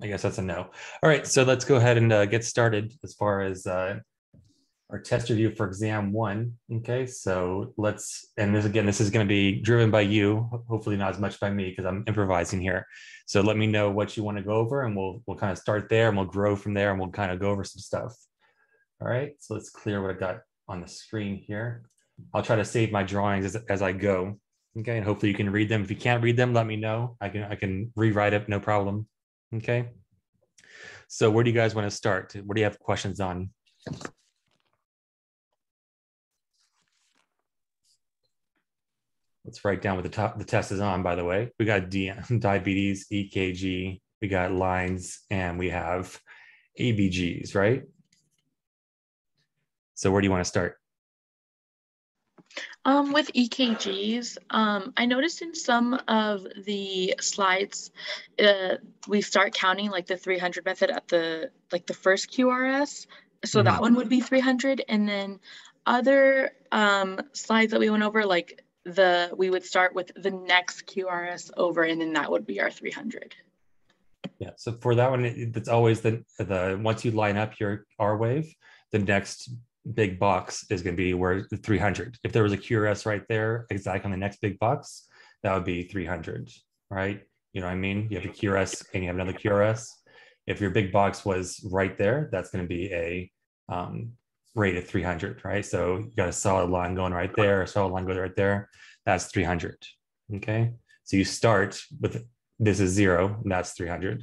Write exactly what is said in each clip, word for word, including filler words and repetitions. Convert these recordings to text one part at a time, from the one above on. I guess that's a no. All right, so let's go ahead and uh, get started as far as uh, our test review for exam one. Okay, so let's, and this again, this is going to be driven by you, hopefully not as much by me because I'm improvising here. So let me know what you want to go over and we'll, we'll kind of start there and we'll grow from there and we'll kind of go over some stuff. All right, so let's clear what I've got on the screen here. I'll try to save my drawings as, as I go. Okay, and hopefully you can read them. If you can't read them, let me know. I can, I can rewrite it, no problem. Okay, so where do you guys want to start? What do you have questions on? Let's write down what the top, the test is on, by the way. We got D, diabetes, E K G, we got lines, and we have A B Gs, right? So where do you want to start? Um, with E K Gs, um, I noticed in some of the slides, uh, we start counting like the three hundred method at the, like the first Q R S. So mm-hmm. that one would be three hundred. And then other um, slides that we went over, like the, we would start with the next Q R S over, and then that would be our three hundred. Yeah, so for that one, it's always the, the once you line up your R wave, the next big box is going to be where the three hundred. If there was a Q R S right there, exactly on the next big box, that would be three hundred, right? You know what I mean? You have a Q R S and you have another Q R S. If your big box was right there, that's going to be a um, rate of three hundred, right? So you got a solid line going right there, a solid line going right there. That's three hundred, okay? So you start with, this is zero, and that's three hundred.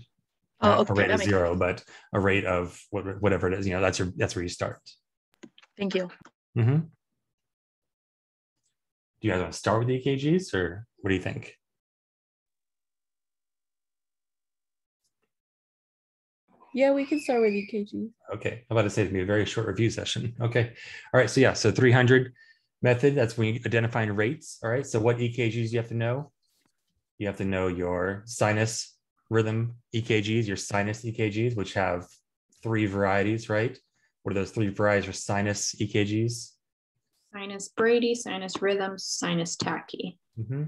Oh, Not okay, a rate of zero, sense. But a rate of what, whatever it is, you know, that's your, that's where you start. Thank you. Mm-hmm. Do you guys want to start with the E K Gs or what do you think? Yeah, we can start with E K Gs. Okay, I'm about to say it's going to be a very short review session. Okay, all right, so yeah, so three hundred method, that's when you're identifying rates, all right? So what E K Gs you have to know? You have to know your sinus rhythm E K Gs, your sinus E K Gs, which have three varieties, right? What are those three varieties or sinus E K Gs? Sinus Brady, sinus rhythm, sinus tachy. Mm-hmm.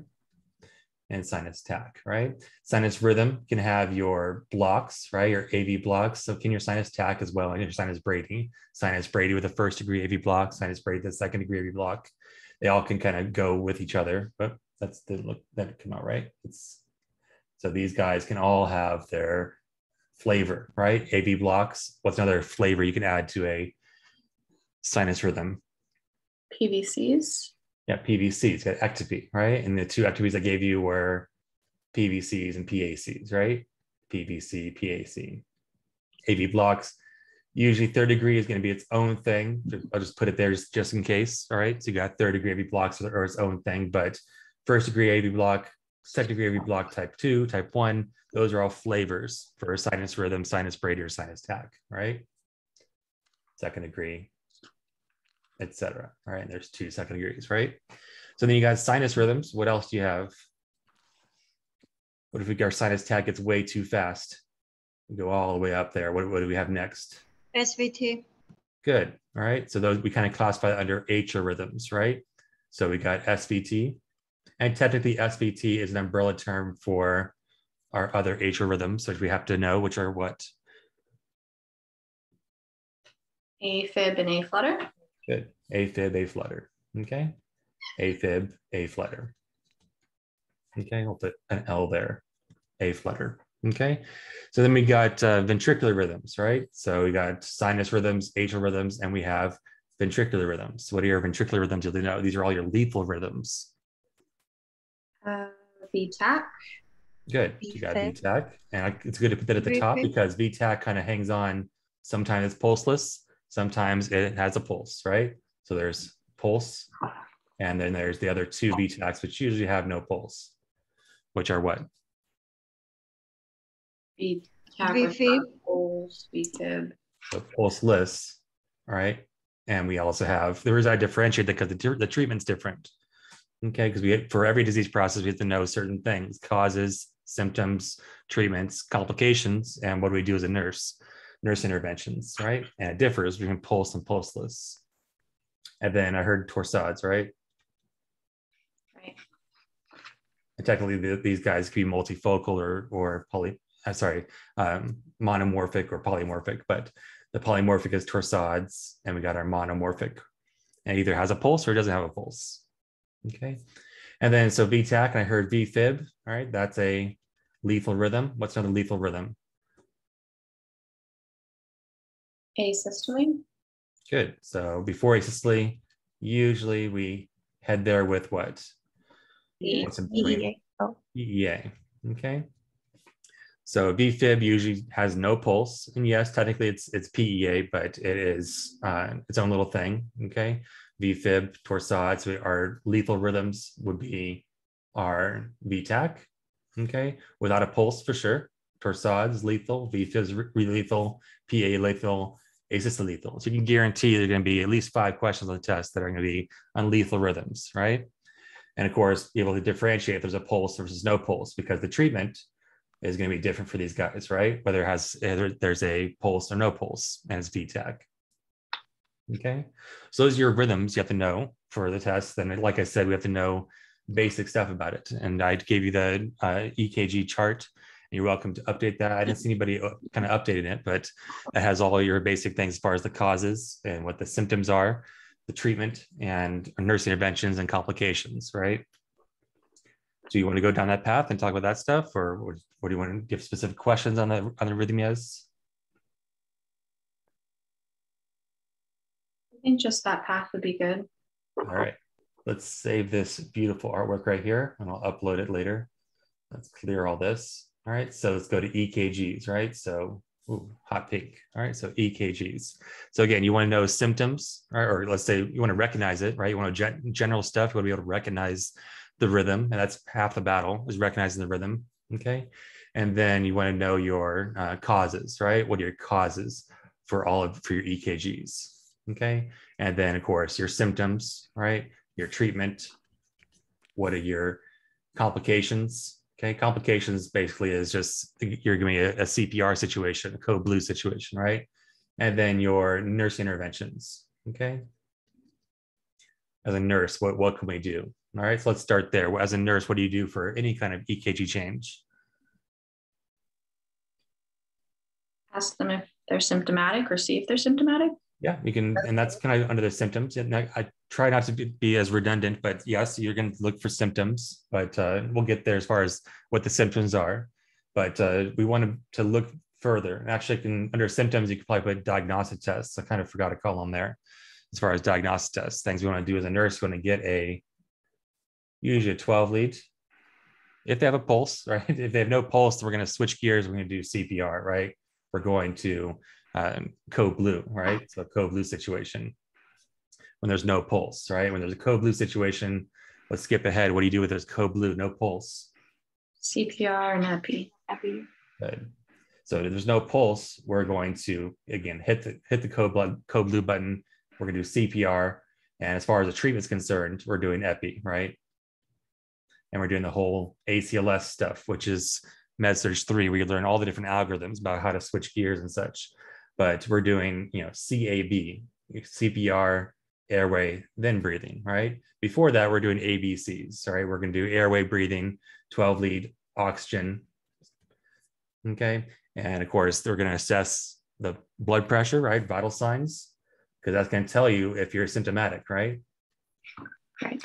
And sinus tach, right? Sinus rhythm can have your blocks, right? Your A V blocks. So can your sinus tach as well, and your sinus Brady. Sinus Brady with a first degree A V block, sinus Brady with a second degree A V block. They all can kind of go with each other, but that's the look that came out, right? It's, so these guys can all have their flavor, right? A V blocks. What's another flavor you can add to a sinus rhythm? P V Cs. Yeah, P V Cs. Got ectopy, right? And the two ectopies I gave you were P V Cs and P A Cs, right? P V C, P A C. A V blocks. Usually third degree is going to be its own thing. I'll just put it there just, just in case, all right? So you got third degree A V blocks or its own thing, but first degree A V block, second degree A V block, type two, type one, those are all flavors for sinus rhythm, sinus Brady, or sinus tach, right? Second degree, et cetera. All right, and there's two second degrees, right? So then you got sinus rhythms. What else do you have? What if we get our sinus tach gets way too fast? We go all the way up there. What, what do we have next? S V T. Good, all right. So those we kind of classify under H R rhythms, right? So we got S V T. And technically S V T is an umbrella term for our other H R rhythms, which we have to know, which are what? A fib and A flutter. Good. A fib, A flutter. Okay. A fib, A flutter. Okay. I'll put an L there. A flutter. Okay. So then we got uh, ventricular rhythms, right? So we got sinus rhythms, H R rhythms, and we have ventricular rhythms. What are your ventricular rhythms? You'll know these are all your lethal rhythms. Uh, V TAC. Good. You got V TAC. And it's good to put that at the top because V TAC kind of hangs on. Sometimes it's pulseless. Sometimes it has a pulse, right? So there's pulse. And then there's the other two V TACs, which usually have no pulse, which are what? V fib. So pulseless. All right. And we also have, the reason I differentiate that because the, the treatment's different. Okay, because we get, for every disease process, we have to know certain things, causes, symptoms, treatments, complications, and what do we do as a nurse? Nurse interventions, right? And it differs between pulse and pulseless. And then I heard torsades, right? Right. And technically, the, these guys could be multifocal or, or poly, I'm sorry, um, monomorphic or polymorphic, but the polymorphic is torsades, and we got our monomorphic. And it either has a pulse or it doesn't have a pulse. Okay. And then so V TAC, and I heard V fib, all right, that's a lethal rhythm. What's another lethal rhythm? Asystole. Good. So before asystole, usually we head there with what? E What's in three? P E A. Okay. So V fib usually has no pulse, and yes, technically it's it's P E A, but it is uh, its own little thing. Okay, V fib, torsades, so our lethal rhythms would be our V TAC. Okay, without a pulse for sure. Torsades lethal, V fib's re lethal, P A lethal, asystole lethal. So you can guarantee there's going to be at least five questions on the test that are going to be on lethal rhythms, right? And of course, be able to differentiate if there's a pulse versus no pulse, because the treatment is going to be different for these guys, right? Whether it has, whether there's a pulse or no pulse, and it's V TAC. Okay, so those are your rhythms you have to know for the test. And like I said, we have to know basic stuff about it. And I gave you the uh, E K G chart, and you're welcome to update that. I didn't see anybody kind of updating it, but it has all your basic things as far as the causes and what the symptoms are, the treatment, and nurse interventions and complications, right? Do you want to go down that path and talk about that stuff, or what, what do you want to give specific questions on the on the arrhythmias? I think just that path would be good. All right, let's save this beautiful artwork right here, and I'll upload it later. Let's clear all this. All right, so let's go to E K Gs, right? So ooh, hot pink. All right, so E K Gs. So again, you want to know symptoms, right? Or let's say you want to recognize it, right? You want to gen general stuff. You want to be able to recognize the rhythm, and that's half the battle, is recognizing the rhythm, okay? And then you want to know your uh, causes, right? What are your causes for all of, for your E K Gs, okay? And then, of course, your symptoms, right? Your treatment, what are your complications, okay? Complications basically is just, you're giving a, a C P R situation, a code blue situation, right? And then your nurse interventions, okay? As a nurse, what, what can we do? All right, so let's start there. As a nurse, what do you do for any kind of E K G change? Ask them if they're symptomatic, or see if they're symptomatic. Yeah, you can, and that's kind of under the symptoms. And I, I try not to be, be as redundant, but yes, you're going to look for symptoms, but uh, we'll get there as far as what the symptoms are. But uh, we want to look further. And actually, I can, under symptoms, you could probably put diagnostic tests. I kind of forgot a column there as far as diagnostic tests. Things we want to do as a nurse, we want to get a usually a twelve lead. If they have a pulse, right? If they have no pulse, we're going to switch gears. We're going to do C P R, right? We're going to um, code blue, right? So code blue situation when there's no pulse, right? When there's a code blue situation, let's skip ahead. What do you do with this code blue, no pulse? C P R and Epi. Epi. Good. So if there's no pulse, we're going to, again, hit the, hit the code, blood, code blue button. We're going to do C P R. And as far as the treatment's concerned, we're doing Epi, right? And we're doing the whole A C L S stuff, which is med surg three, where you learn all the different algorithms about how to switch gears and such. But we're doing, you know, C A B, C P R, airway, then breathing, right? Before that, we're doing A B Cs, right? We're going to do airway, breathing, twelve lead, oxygen, okay? And of course, they're going to assess the blood pressure, right? Vital signs, because that's going to tell you if you're symptomatic, right? Right.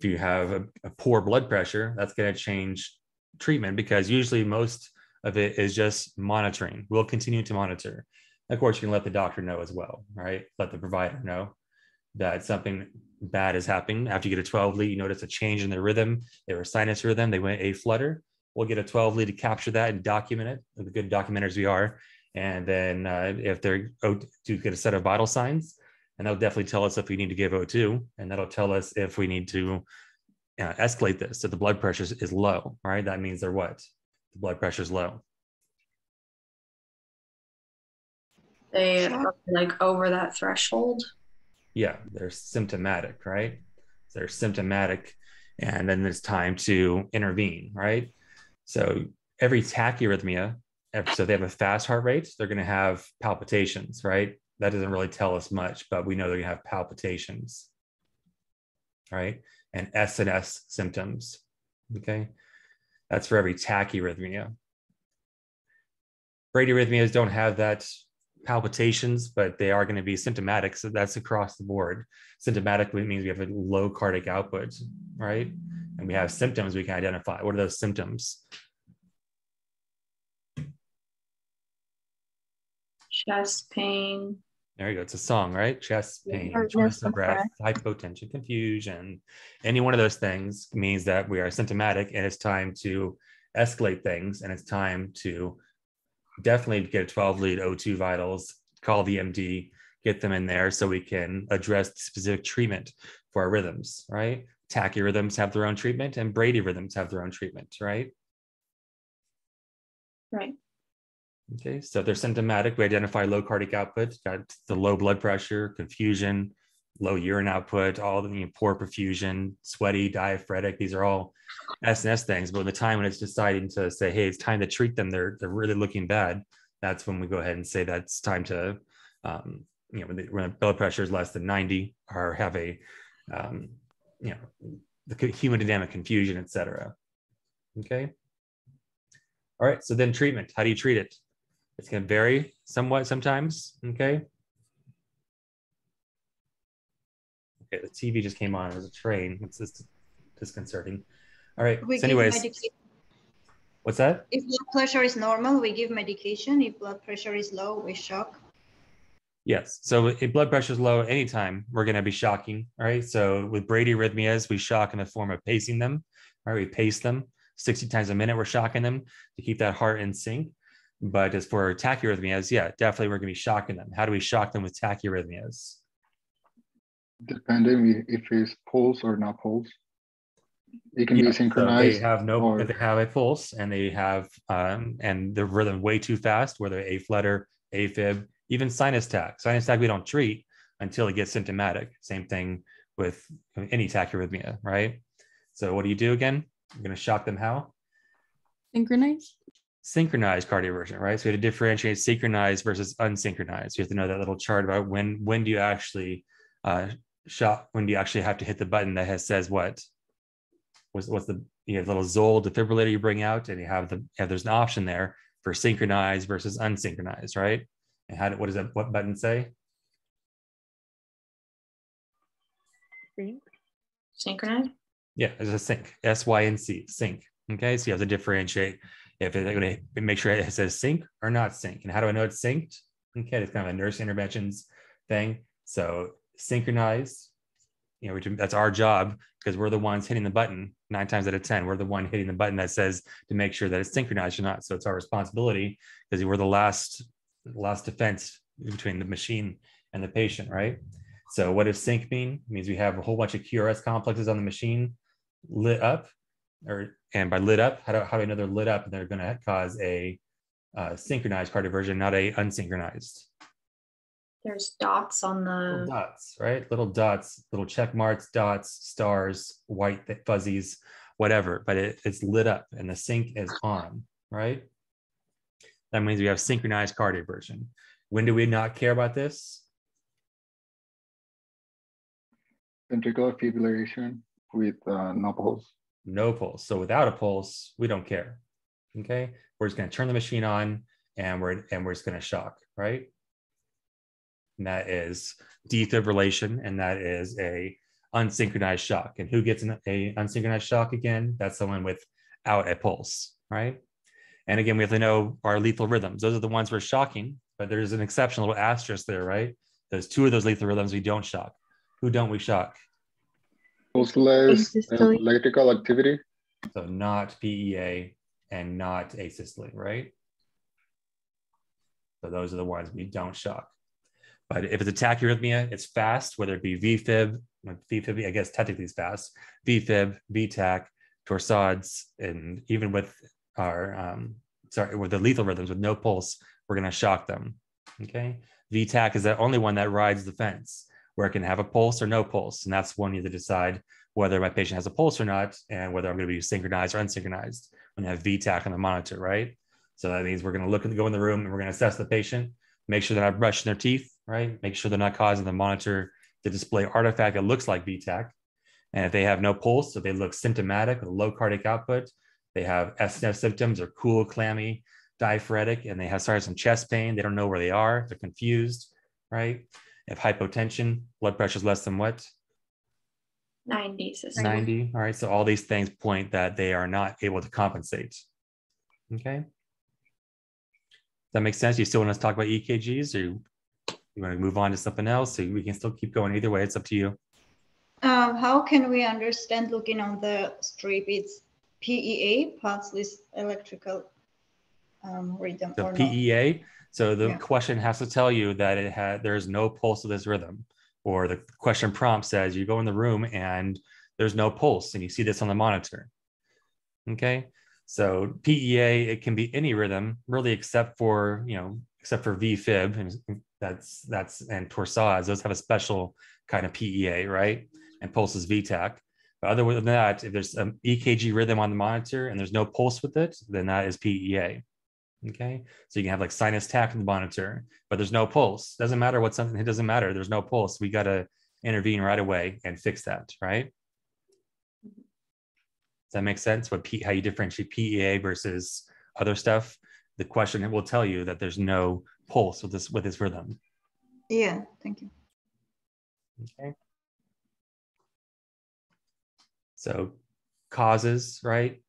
If you have a, a poor blood pressure, that's going to change treatment, because usually most of it is just monitoring. We'll continue to monitor. Of course, you can let the doctor know as well, right? Let the provider know that something bad is happening. After you get a twelve lead, you notice a change in their rhythm. They were sinus rhythm. They went A flutter. We'll get a twelve lead to capture that and document it, the good documenters we are. And then uh, if they're O two, get a set of vital signs, and that'll definitely tell us if we need to give O two, and that'll tell us if we need to uh, escalate this. So the blood pressure is low, right? That means they're what? The blood pressure is low. They are like over that threshold. Yeah, they're symptomatic, right? They're symptomatic, and then it's time to intervene, right? So every tachyarrhythmia, so they have a fast heart rate, they're going to have palpitations, right? That doesn't really tell us much, but we know they're going to have palpitations, right? And S N S symptoms, okay? That's for every tachyarrhythmia. Bradyarrhythmias don't have that palpitations, but they are going to be symptomatic. So that's across the board. Symptomatic means we have a low cardiac output, right? And we have symptoms we can identify. What are those symptoms? Chest pain. There you go. It's a song, right? Chest pain, shortness of breath, hypotension, confusion. Any one of those things means that we are symptomatic and it's time to escalate things. And it's time to definitely get a twelve lead O two vitals, call the M D, get them in there so we can address specific treatment for our rhythms, right? Tachyrhythms have their own treatment and bradyrhythms have their own treatment, right? Right. Okay, so they're symptomatic. We identify low cardiac output, got the low blood pressure, confusion, low urine output, all the you know, poor perfusion, sweaty, diaphoretic. These are all S N S things. But when the time when it's deciding to say, hey, it's time to treat them, they're, they're really looking bad, that's when we go ahead and say that's time to, um, you know, when the, when the blood pressure is less than ninety or have a, um, you know, the hemodynamic confusion, et cetera. Okay. All right, so then treatment. How do you treat it? It's going to vary somewhat sometimes, okay? Okay, the T V just came on. It was a train. It's just disconcerting. All right, we so anyways. What's that? If blood pressure is normal, we give medication. If blood pressure is low, we shock. Yes, so if blood pressure is low at any time, we're going to be shocking, all right? So with bradyarrhythmias, we shock in the form of pacing them, all right? We pace them. sixty times a minute, we're shocking them to keep that heart in sync. But as for tachyrhythmias, yeah, definitely we're going to be shocking them. How do we shock them with tachyrhythmias? Depending if it's pulse or not pulse. It can yeah, be synchronized. So they have no, or... they have a pulse and they have, um, and the rhythm way too fast, whether A flutter, A fib, even sinus tach. Sinus tach we don't treat until it gets symptomatic. Same thing with any tachyrhythmia, right? So what do you do again? I'm going to shock them how? Synchronize. Synchronized cardioversion, right? So we have to differentiate synchronized versus unsynchronized. You have to know that little chart about when when do you actually uh, shock, when do you actually have to hit the button that has says what? What's, what's the you have a little Zoll defibrillator you bring out and you have the yeah, there's an option there for synchronized versus unsynchronized, right? And how do, what does that what button say? Synchronized. Yeah, it's a sync, S Y N C, sync. Okay, so you have to differentiate if it's going to make sure it says sync or not sync. And how do I know it's synced? Okay, it's kind of a nurse interventions thing. So synchronized, you know, that's our job because we're the ones hitting the button nine times out of ten. We're the one hitting the button that says to make sure that it's synchronized or not. So it's our responsibility because we're the last, last defense between the machine and the patient, right? So what does sync mean? It means we have a whole bunch of Q R S complexes on the machine lit up, or and by lit up, how do, how do we know they're lit up? They're going to cause a uh, synchronized cardioversion, not a unsynchronized. There's dots on the little dots, right? Little dots, little check marks, dots, stars, white fuzzies, whatever. But it, it's lit up, and the sync is on, right? That means we have synchronized cardioversion. When do we not care about this? Ventricular fibrillation. With uh, no pulse. No pulse. So without a pulse, we don't care. Okay, we're just going to turn the machine on, and we're and we're just going to shock, right? And that is defibrillation, and that is a unsynchronized shock. And who gets an a unsynchronized shock again? That's someone without a pulse, right? And again, we have to know our lethal rhythms. Those are the ones we're shocking, but there's an exceptional little asterisk there, right? There's two of those lethal rhythms we don't shock. Who don't we shock? Pulseless electrical activity. So not P E A and not asystole, right? So those are the ones we don't shock. But if it's a tachyrhythmia, it's fast, whether it be V-fib, V-fib, I guess technically it's fast, V-fib, V TAC, torsades, and even with our, um, sorry, with the lethal rhythms with no pulse, we're gonna shock them, okay? V TAC is the only one that rides the fence, where it can have a pulse or no pulse. And that's when you have to decide whether my patient has a pulse or not, and whether I'm going to be synchronized or unsynchronized when I have V TAC on the monitor, right? So that means we're going to look and go in the room and we're going to assess the patient, make sure they're not brushing their teeth, right? Make sure they're not causing the monitor to display artifact that looks like V TAC. And if they have no pulse, so they look symptomatic with low cardiac output, they have S N S symptoms or cool, clammy, diaphoretic and they have started some chest pain. They don't know where they are. They're confused, right? If hypotension, blood pressure is less than what? ninety. So ninety. All right. So all these things point that they are not able to compensate. Okay. Does that make sense? You still want us to talk about E K Gs, or you, you want to move on to something else? So we can still keep going either way. It's up to you. Uh, how can we understand, looking on the strip, it's P E A, pulseless electrical um, rhythm? So or P E A. Not? So the yeah. question has to tell you that it had there's no pulse of this rhythm. Or the question prompt says you go in the room and there's no pulse, and you see this on the monitor. Okay, so P E A, it can be any rhythm really, except for you know except for V fib, and that's that's and torsades. Those have a special kind of P E A, right? And pulse is V TAC. But other than that, if there's an E K G rhythm on the monitor and there's no pulse with it, then that is P E A. Okay, so you can have like sinus tac in the monitor, but there's no pulse. Doesn't matter what something, it doesn't matter. There's no pulse. We got to intervene right away and fix that, right? Does that make sense? What P, how you differentiate P E A versus other stuff? The question, it will tell you that there's no pulse with this with this rhythm. Yeah, thank you. Okay. So causes, right?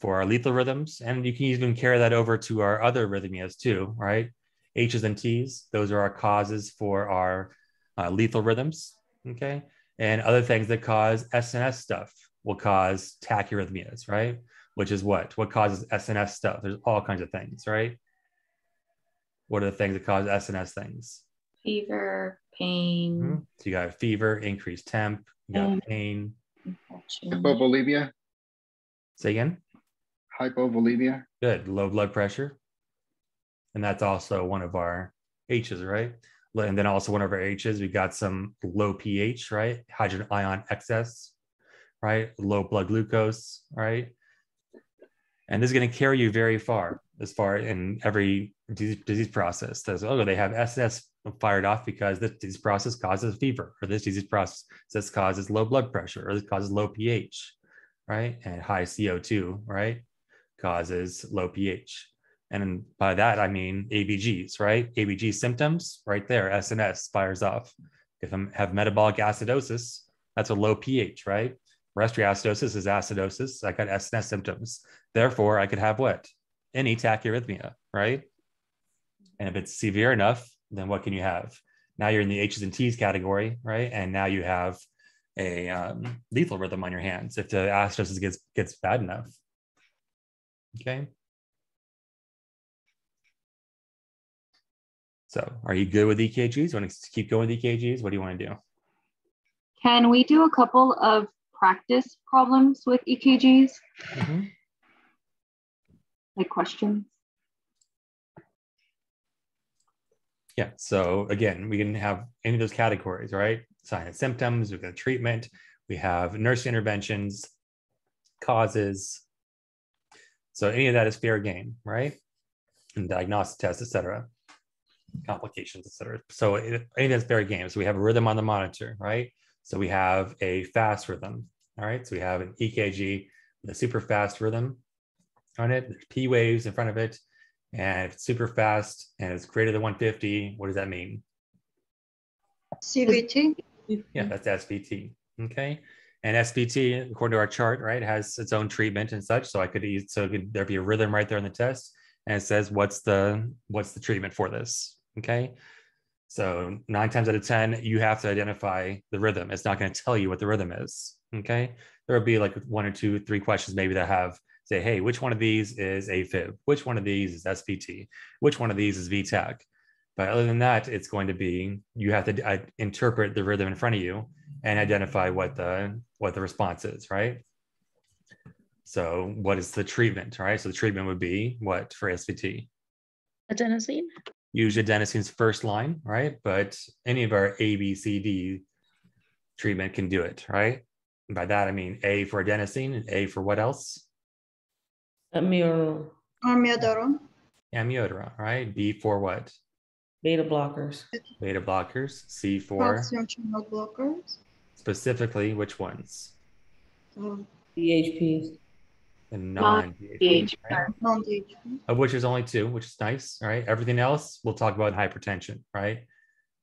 For our lethal rhythms, and you can even carry that over to our other arrhythmias too, right? H's and T's, those are our causes for our uh, lethal rhythms, okay? And other things that cause S N S stuff will cause tachyarrhythmias, right? Which is what? What causes S N S stuff? There's all kinds of things, right? What are the things that cause S N S things? Fever, pain. Mm-hmm. So you got fever, increased temp, you got um, pain. Hypovolemia. Say again? Hypovolemia. Good, low blood pressure. And that's also one of our H's, right? And then also one of our H's, we got some low pH, right? Hydrogen ion excess, right? Low blood glucose, right? And this is gonna carry you very far, as far in every disease, disease process. Says, oh, they have S S fired off because this disease process causes fever, or this disease process this causes low blood pressure, or this causes low pH, right? And high C O two, right? Causes low pH. And by that, I mean A B Gs, right? A B G symptoms, right there, S N S fires off. If I have metabolic acidosis, that's a low pH, right? Respiratory acidosis is acidosis. I got S N S symptoms. Therefore, I could have what? Any tachyarrhythmia, right? And if it's severe enough, then what can you have? Now you're in the H's and T's category, right? And now you have a um, lethal rhythm on your hands if the acidosis gets, gets bad enough. Okay. So are you good with E K Gs? Want to keep going with E K Gs? What do you want to do? Can we do a couple of practice problems with E K Gs? Mm-hmm. Like questions? Yeah, so again, we can have any of those categories, right? Sign and symptoms, we've got treatment, we have nurse interventions, causes. So any of that is fair game, right? And diagnostic tests, et cetera, complications, et cetera. So any of that's fair game. So we have a rhythm on the monitor, right? So we have a fast rhythm, all right? So we have an E K G with a super fast rhythm on it. There's P waves in front of it. And if it's super fast and it's greater than one fifty, what does that mean? C V T. Yeah, that's S V T, okay? And S V T, according to our chart, right, has its own treatment and such. So I could eat, so could there be a rhythm right there in the test, and it says what's the what's the treatment for this? Okay, so nine times out of ten, you have to identify the rhythm. It's not going to tell you what the rhythm is. Okay, there will be like one or two, three questions maybe that have say, hey, which one of these is A fib? Which one of these is S V T? Which one of these is V TAC? But other than that, it's going to be you have to uh, interpret the rhythm in front of you and identify what the what the response is, right? So what is the treatment, right? So the treatment would be what for S V T? Adenosine. Use adenosine's first line, right? But any of our A B C D treatment can do it, right? And by that, I mean A for adenosine and A for what else? Amiodarone. Amiodarone. Amiodarone, right? B for what? Beta blockers. Beta blockers. C for? Calcium channel blockers. Specifically, which ones? Um, C H Ps. and non-D H P, right? non-D H P, of which is only two, which is nice. All right, everything else we'll talk about in hypertension, right?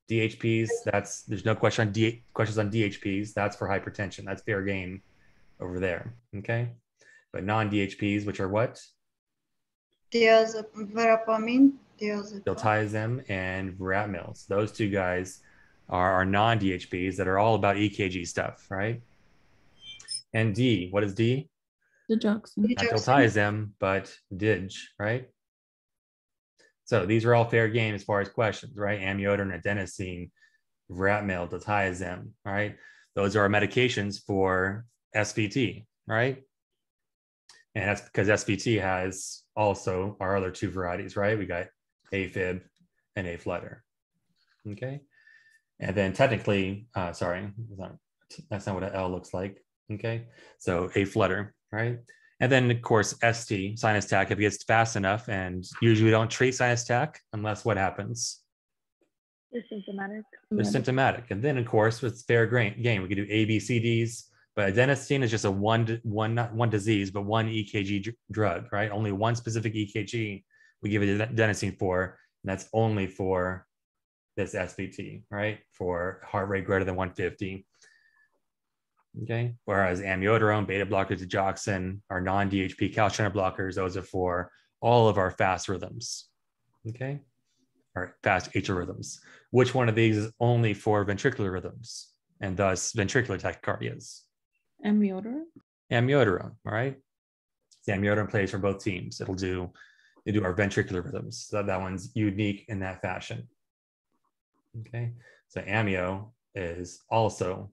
D H Ps, that's there's no question on D questions on D H Ps. That's for hypertension. That's fair game over there. Okay, but non-D H Ps, which are what? There's verapamil, diltiazem, and verapamil. Those two guys are our non-D H Ps that are all about E K G stuff, right? And D, what is D? Digoxin. Not diltiazem, but dig, right? So these are all fair game as far as questions, right? Amiodarone, adenosine, verapamil, diltiazem, right? Those are our medications for S V T, right? And that's because S V T has also our other two varieties, right? We got A fib and A flutter, okay? And then technically, uh, sorry, that's not what an L looks like, okay? So A flutter, right? And then of course, S T, sinus tac, if it gets fast enough, and usually we don't treat sinus tac unless what happens? They're symptomatic. They're symptomatic. And then of course, with fair game, we could do A, B, C, Ds, but adenosine is just a one, one, not one disease, but one E K G drug, right? Only one specific E K G we give it adenosine for, and that's only for this S V T, right? For heart rate greater than one fifty. Okay, whereas amiodarone, beta blockers, digoxin, our non-D H P calcium channel blockers, those are for all of our fast rhythms, okay? Our fast atrial rhythms. Which one of these is only for ventricular rhythms and thus ventricular tachycardias? Amiodarone. Amiodarone, all right? The amiodarone plays for both teams. It'll do, they do our ventricular rhythms. So that one's unique in that fashion. Okay, so amio is also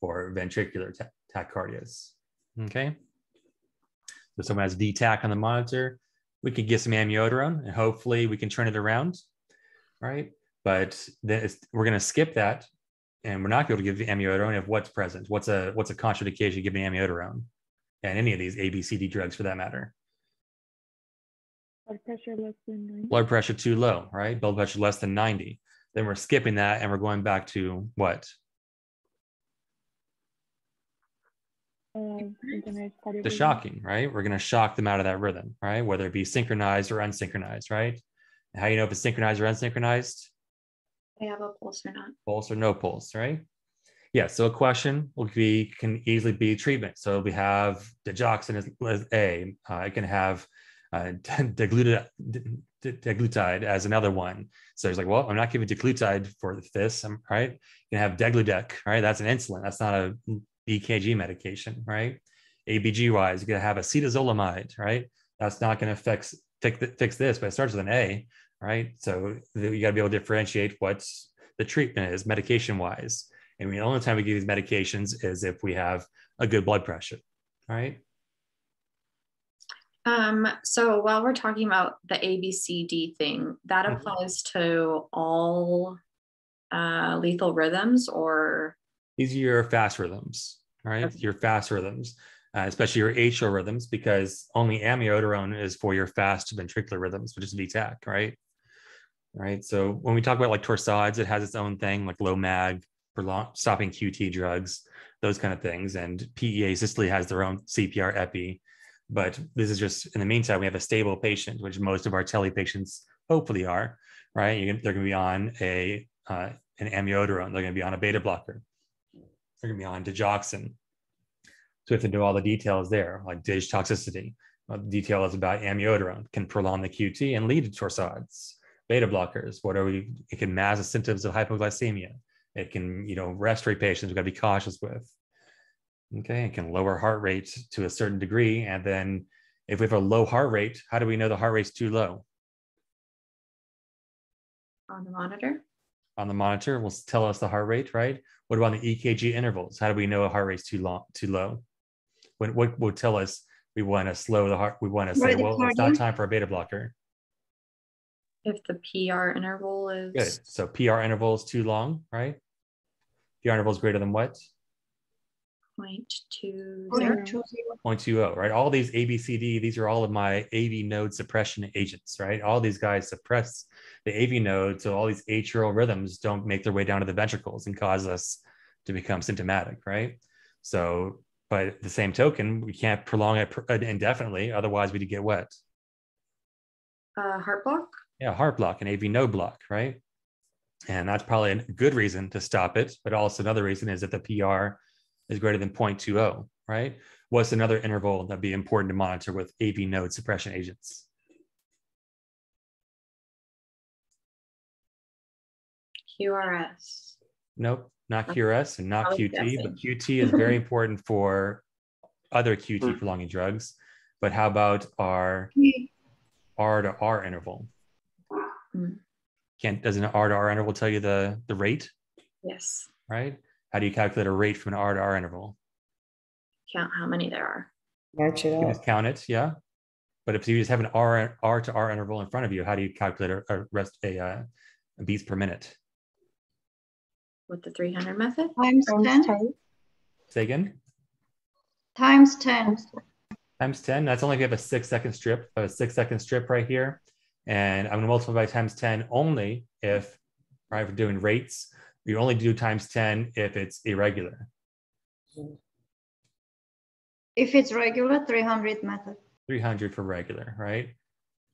for ventricular tachycardias, okay? So someone has V TAC on the monitor, we could get some amiodarone and hopefully we can turn it around, right? But this, we're gonna skip that and we're not gonna be able to give amiodarone if what's present. What's a, what's a contraindication giving amiodarone and any of these A, B, C, D drugs for that matter? Blood pressure less than ninety. Blood pressure too low, right? Blood pressure less than ninety. Then we're skipping that and we're going back to what? The shocking, right? We're going to shock them out of that rhythm, right? Whether it be synchronized or unsynchronized, right? And how do you know if it's synchronized or unsynchronized? They have a pulse or not. Pulse or no pulse, right? Yeah, so a question will be, can easily be treatment. So we have digoxin as A. Uh, it can have uh, deglutide as another one. So it's like, well, I'm not giving deglutide for this, right? You can have degludec, right? That's an insulin. That's not a E K G medication, right? A B G wise, you're gonna have acetazolamide, right? That's not gonna fix, fix, fix this, but it starts with an A, right? So you gotta be able to differentiate what the treatment is medication wise. And the only time we give these medications is if we have a good blood pressure, right? Um, so while we're talking about the A B C D thing, that applies mm-hmm. to all uh, lethal rhythms or? These are your fast rhythms, right? Okay. Your fast rhythms, uh, especially your atrial rhythms, because only amiodarone is for your fast ventricular rhythms, which is V TAC, right? Right. So when we talk about like torsades, it has its own thing, like low mag, stopping Q T drugs, those kind of things. And P E A, Asystole has their own C P R, Epi. But this is just, in the meantime, we have a stable patient, which most of our tele patients hopefully are, right? You're, they're going to be on a uh, an amiodarone. They're going to be on a beta blocker. They're going to be on digoxin. So we have to do all the details there, like dig toxicity. Well, the detail is about amiodarone, can prolong the Q T and lead to torsades. Beta blockers, what are we, it can mask the symptoms of hypoglycemia. It can, you know, rest rate patients we've got to be cautious with. Okay, it can lower heart rate to a certain degree. And then if we have a low heart rate, how do we know the heart rate's too low? On the monitor. On the monitor will tell us the heart rate, right? What about the E K G intervals? How do we know a heart rate's too long, too low? When what will tell us we want to slow the heart? We want to say, well, it's not time for a beta blocker. If the P R interval is good, so P R interval is too long, right? P R interval is greater than what? zero point two zero. zero point two zero, right? All these A B C D, these are all of my A V node suppression agents, right? All these guys suppress the A V node, so all these atrial rhythms don't make their way down to the ventricles and cause us to become symptomatic, right? So By the same token, we can't prolong it indefinitely. Otherwise, we'd get what? Uh, heart block? Yeah, heart block and A V node block, right? And that's probably a good reason to stop it. But also another reason is that the P R is greater than zero point two zero, right? What's another interval that'd be important to monitor with A V node suppression agents? Q R S. Nope, not Q R S and not Q T, guessing. But Q T is very important for other Q T prolonging drugs. But how about our R to R interval? Can't, doesn't an R to R interval tell you the, the rate? Yes. Right? How do you calculate a rate from an R to R interval? Count how many there are. March it out. Count it, yeah. But if you just have an R, R to R interval in front of you, how do you calculate a, a rest a, uh, a beats per minute? With the three hundred method? Times, times ten. ten. Say again? Times ten. Times ten. That's only if you have a six second strip. I have a six second strip right here. And I'm going to multiply by times ten only if, right, if we're doing rates, you only do times ten if it's irregular. If it's regular, three hundred method. three hundred for regular, right?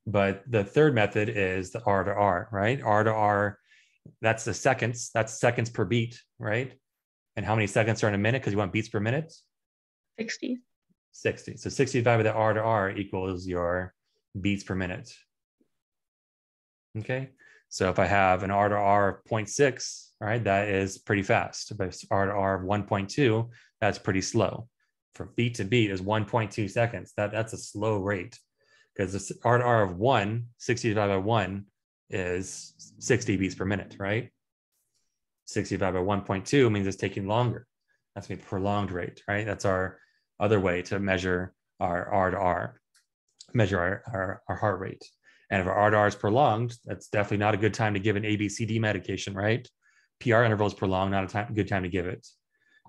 But the third method is the R to R, right? R to R, that's the seconds. That's seconds per beat, right? And how many seconds are in a minute? Because you want beats per minute? sixty. sixty. So sixty divided by the R to R equals your beats per minute. Okay, so if I have an R to R of zero point six, all right, that is pretty fast. But R to R of one point two, that's pretty slow. From beat to beat is one point two seconds. That, that's a slow rate because this R to R of one, sixty divided by one is sixty beats per minute, right? sixty divided by one point two means it's taking longer. That's a prolonged rate, right? That's our other way to measure our R to R, measure our, our, our heart rate. And if our R to R is prolonged, that's definitely not a good time to give an A B C D medication, right? P R interval is prolonged, not a time, good time to give it.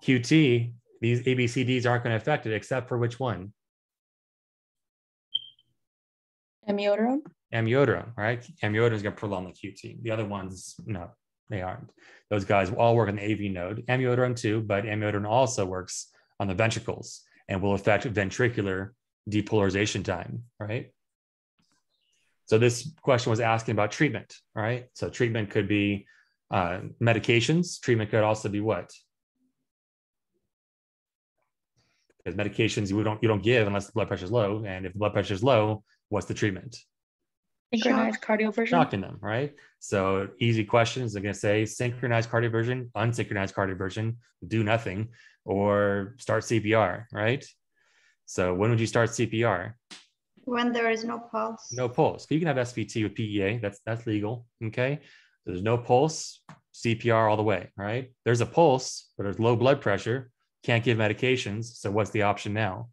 Q T, these A B C Ds aren't going to affect it, except for which one? Amiodarone. Amiodarone, right? Amiodarone is going to prolong the Q T. The other ones, no, they aren't. Those guys all work on the A V node. Amiodarone too, but amiodarone also works on the ventricles and will affect ventricular depolarization time, right? So this question was asking about treatment, right? So treatment could be uh, medications. Treatment could also be what? Because medications you don't you don't give unless the blood pressure is low. And if the blood pressure is low, what's the treatment? Synchronized cardioversion. Shocking them, right? So easy questions. They're going to say synchronized cardioversion, unsynchronized cardioversion, do nothing, or start C P R, right? So when would you start C P R? When there is no pulse. No pulse. You can have S V T with P E A. That's that's legal. Okay. So there's no pulse. C P R all the way. Right. There's a pulse, but there's low blood pressure. Can't give medications. So what's the option now?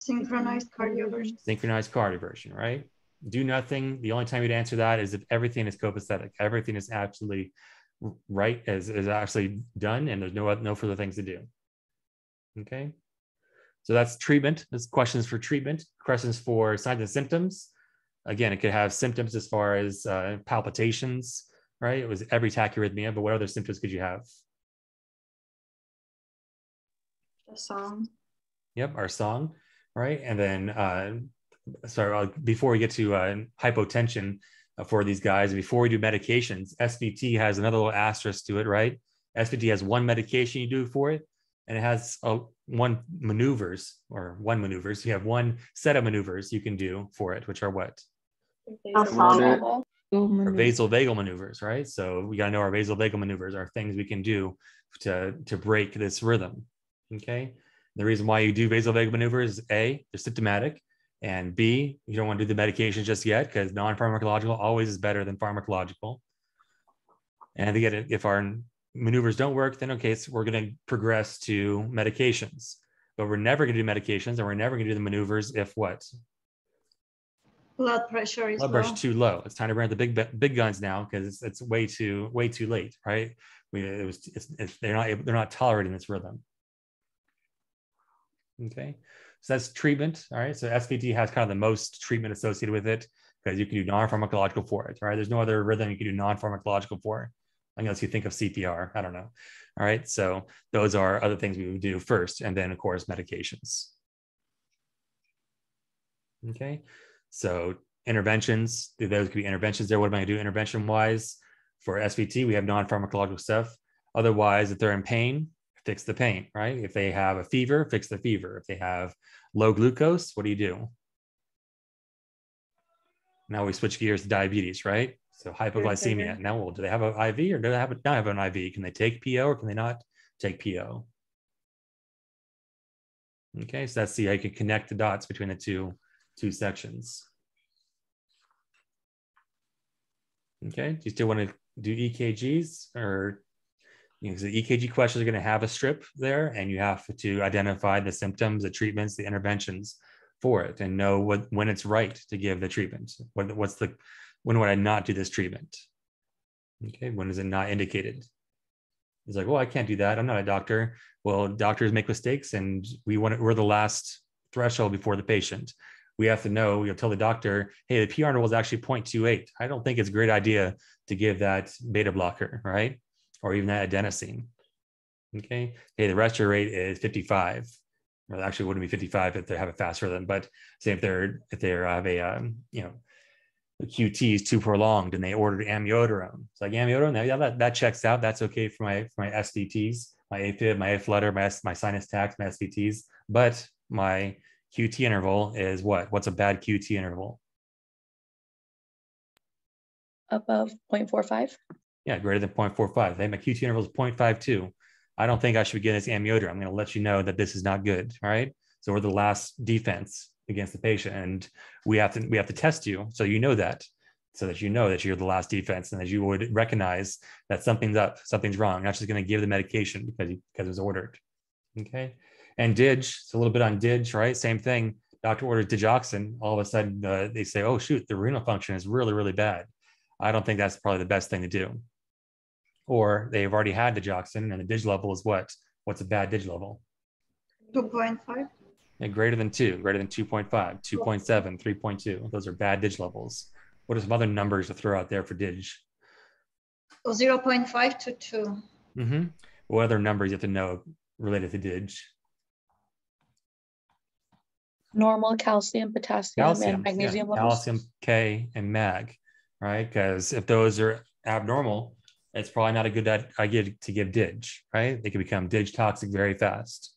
Synchronized cardioversion. Synchronized cardioversion. Right. Do nothing. The only time you'd answer that is if everything is copacetic. Everything is absolutely right. Is is actually done, and there's no no further things to do. Okay. So that's treatment. There's questions for treatment, questions for signs and symptoms. Again, it could have symptoms as far as uh, palpitations, right? It was every tachyarrhythmia, but what other symptoms could you have? The song. Yep, our song, right? And then, uh, sorry, uh, before we get to uh, hypotension uh, for these guys, before we do medications, S V T has another little asterisk to it, right? S V T has one medication you do for it, and it has a one maneuvers or one maneuvers. You have one set of maneuvers you can do for it, which are what? Vasovagal vasovagal maneuvers, right? So we got to know our vasovagal maneuvers are things we can do to, to break this rhythm, okay? The reason why you do vasovagal maneuvers is A, they're symptomatic, and B, you don't want to do the medication just yet because non-pharmacological always is better than pharmacological. And again, if our maneuvers don't work, then okay, so we're going to progress to medications, but we're never going to do medications, and we're never going to do the maneuvers if what? Blood pressure is blood pressure low. Too low. It's time to bring out the big big guns now because it's, it's way too way too late, right? We it was it's, it's, they're not they're not tolerating this rhythm. Okay, so that's treatment. All right, so S V T has kind of the most treatment associated with it because you can do non-pharmacological for it. Right, there's no other rhythm you can do non-pharmacological for. unless you think of C P R. I don't know. All right. So those are other things we would do first. And then, of course, medications. Okay. So interventions, those could be interventions there. What am I going to do intervention wise? For S V T, we have non-pharmacological stuff. Otherwise, if they're in pain, fix the pain, right? If they have a fever, fix the fever. If they have low glucose, what do you do? Now we switch gears to diabetes, right? So hypoglycemia. Now, well, do they have an I V or do they have a, not have an I V? Can they take P O or can they not take P O? Okay, so that's, see how you can connect the dots between the two, two sections. Okay, do you still want to do E K Gs? Or, you know, the E K G questions are going to have a strip there, and you have to identify the symptoms, the treatments, the interventions for it, and know what, when it's right to give the treatment. What, what's the, when would I not do this treatment? Okay, when is it not indicated? It's like, well, I can't do that. I'm not a doctor. Well, doctors make mistakes, and we want to, we're the last threshold before the patient. We have to know, you'll tell the doctor, hey, the P R interval is actually zero point two eight. I don't think it's a great idea to give that beta blocker, right? Or even that adenosine. Okay. Hey, the rescue rate is fifty-five. Well, actually, it wouldn't be fifty-five if they have it faster than, but say if they're, if they have a, um, you know, the Q T is too prolonged and they ordered amiodarone. It's like amiodarone, yeah, that, that checks out. That's okay for my, for my S V Ts, my A fib, my A flutter, my, my sinus tacs, my S V Ts, but my Q T interval is what? What's a bad Q T interval? Above zero point four five? Yeah, greater than zero point four five. Hey, my Q T interval is zero point five two. I don't think I should be getting this amiodarone. I'm going to let you know that this is not good. All right. So we're the last defense against the patient, and we have to we have to test you so you know that, so that you know that you're the last defense and that you would recognize that something's up, something's wrong. I'm not just going to give the medication because you, because it was ordered. Okay. And D I G, it's a little bit on D I G, right? Same thing. Doctor orders digoxin. All of a sudden, uh, they say, oh, shoot, the renal function is really, really bad. I don't think that's probably the best thing to do. Or they've already had digoxin, and the D I G level is what? What's a bad D I G level? two point five. Yeah, greater than two, greater than two point five, two point seven, three point two. Those are bad D I G levels. What are some other numbers to throw out there for D I G? Oh, zero point five to two. Mm-hmm. What other numbers you have to know related to D I G? Normal calcium, potassium, calcium, and magnesium yeah. levels. Calcium, K, and mag, right? Because if those are abnormal, it's probably not a good idea to give D I G, right? They can become D I G toxic very fast,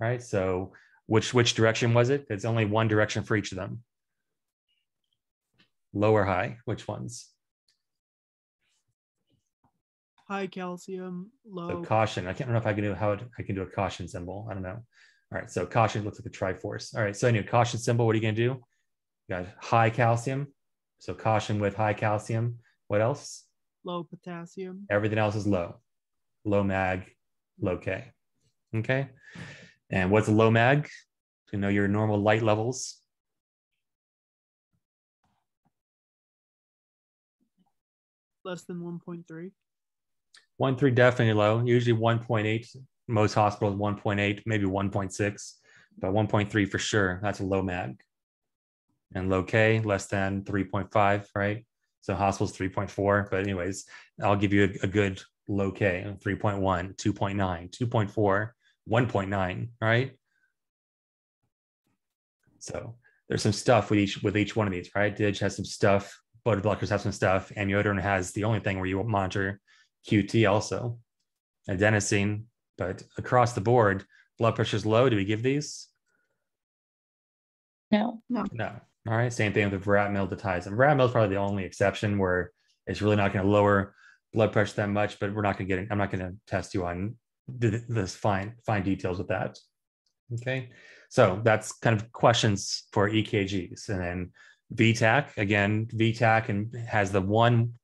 right? So which which direction was it? It's only one direction for each of them. Low or high? Which ones? High calcium, low. So caution. I can't know if I can do how it, I can do a caution symbol. I don't know. All right, so caution looks like a triforce. All right, so anyway, caution symbol, what are you gonna do? You got high calcium, so caution with high calcium. What else? Low potassium. Everything else is low. Low mag, low K, okay? And what's a low mag? To know your normal light levels. Less than one point three. one point three definitely low, usually one point eight. Most hospitals one point eight, maybe one point six, but one point three for sure. That's a low mag. And low K, less than three point five, right? So hospitals three point four, but anyways, I'll give you a, a good low K, three point one, two point nine, two point four, one point nine, right? So there's some stuff with each with each one of these, right? D I G has some stuff, beta blockers have some stuff, amiodarone has the only thing where you monitor Q T also, adenosine. But across the board, blood pressure is low. Do we give these? No, no, no. All right. Same thing with the verapamil, detiazem. Verapamil is probably the only exception where it's really not going to lower blood pressure that much. But we're not going to get. I'm not going to test you on this fine fine details with that. Okay. So that's kind of questions for E K Gs, and then V TAC. Again, V TAC and has the one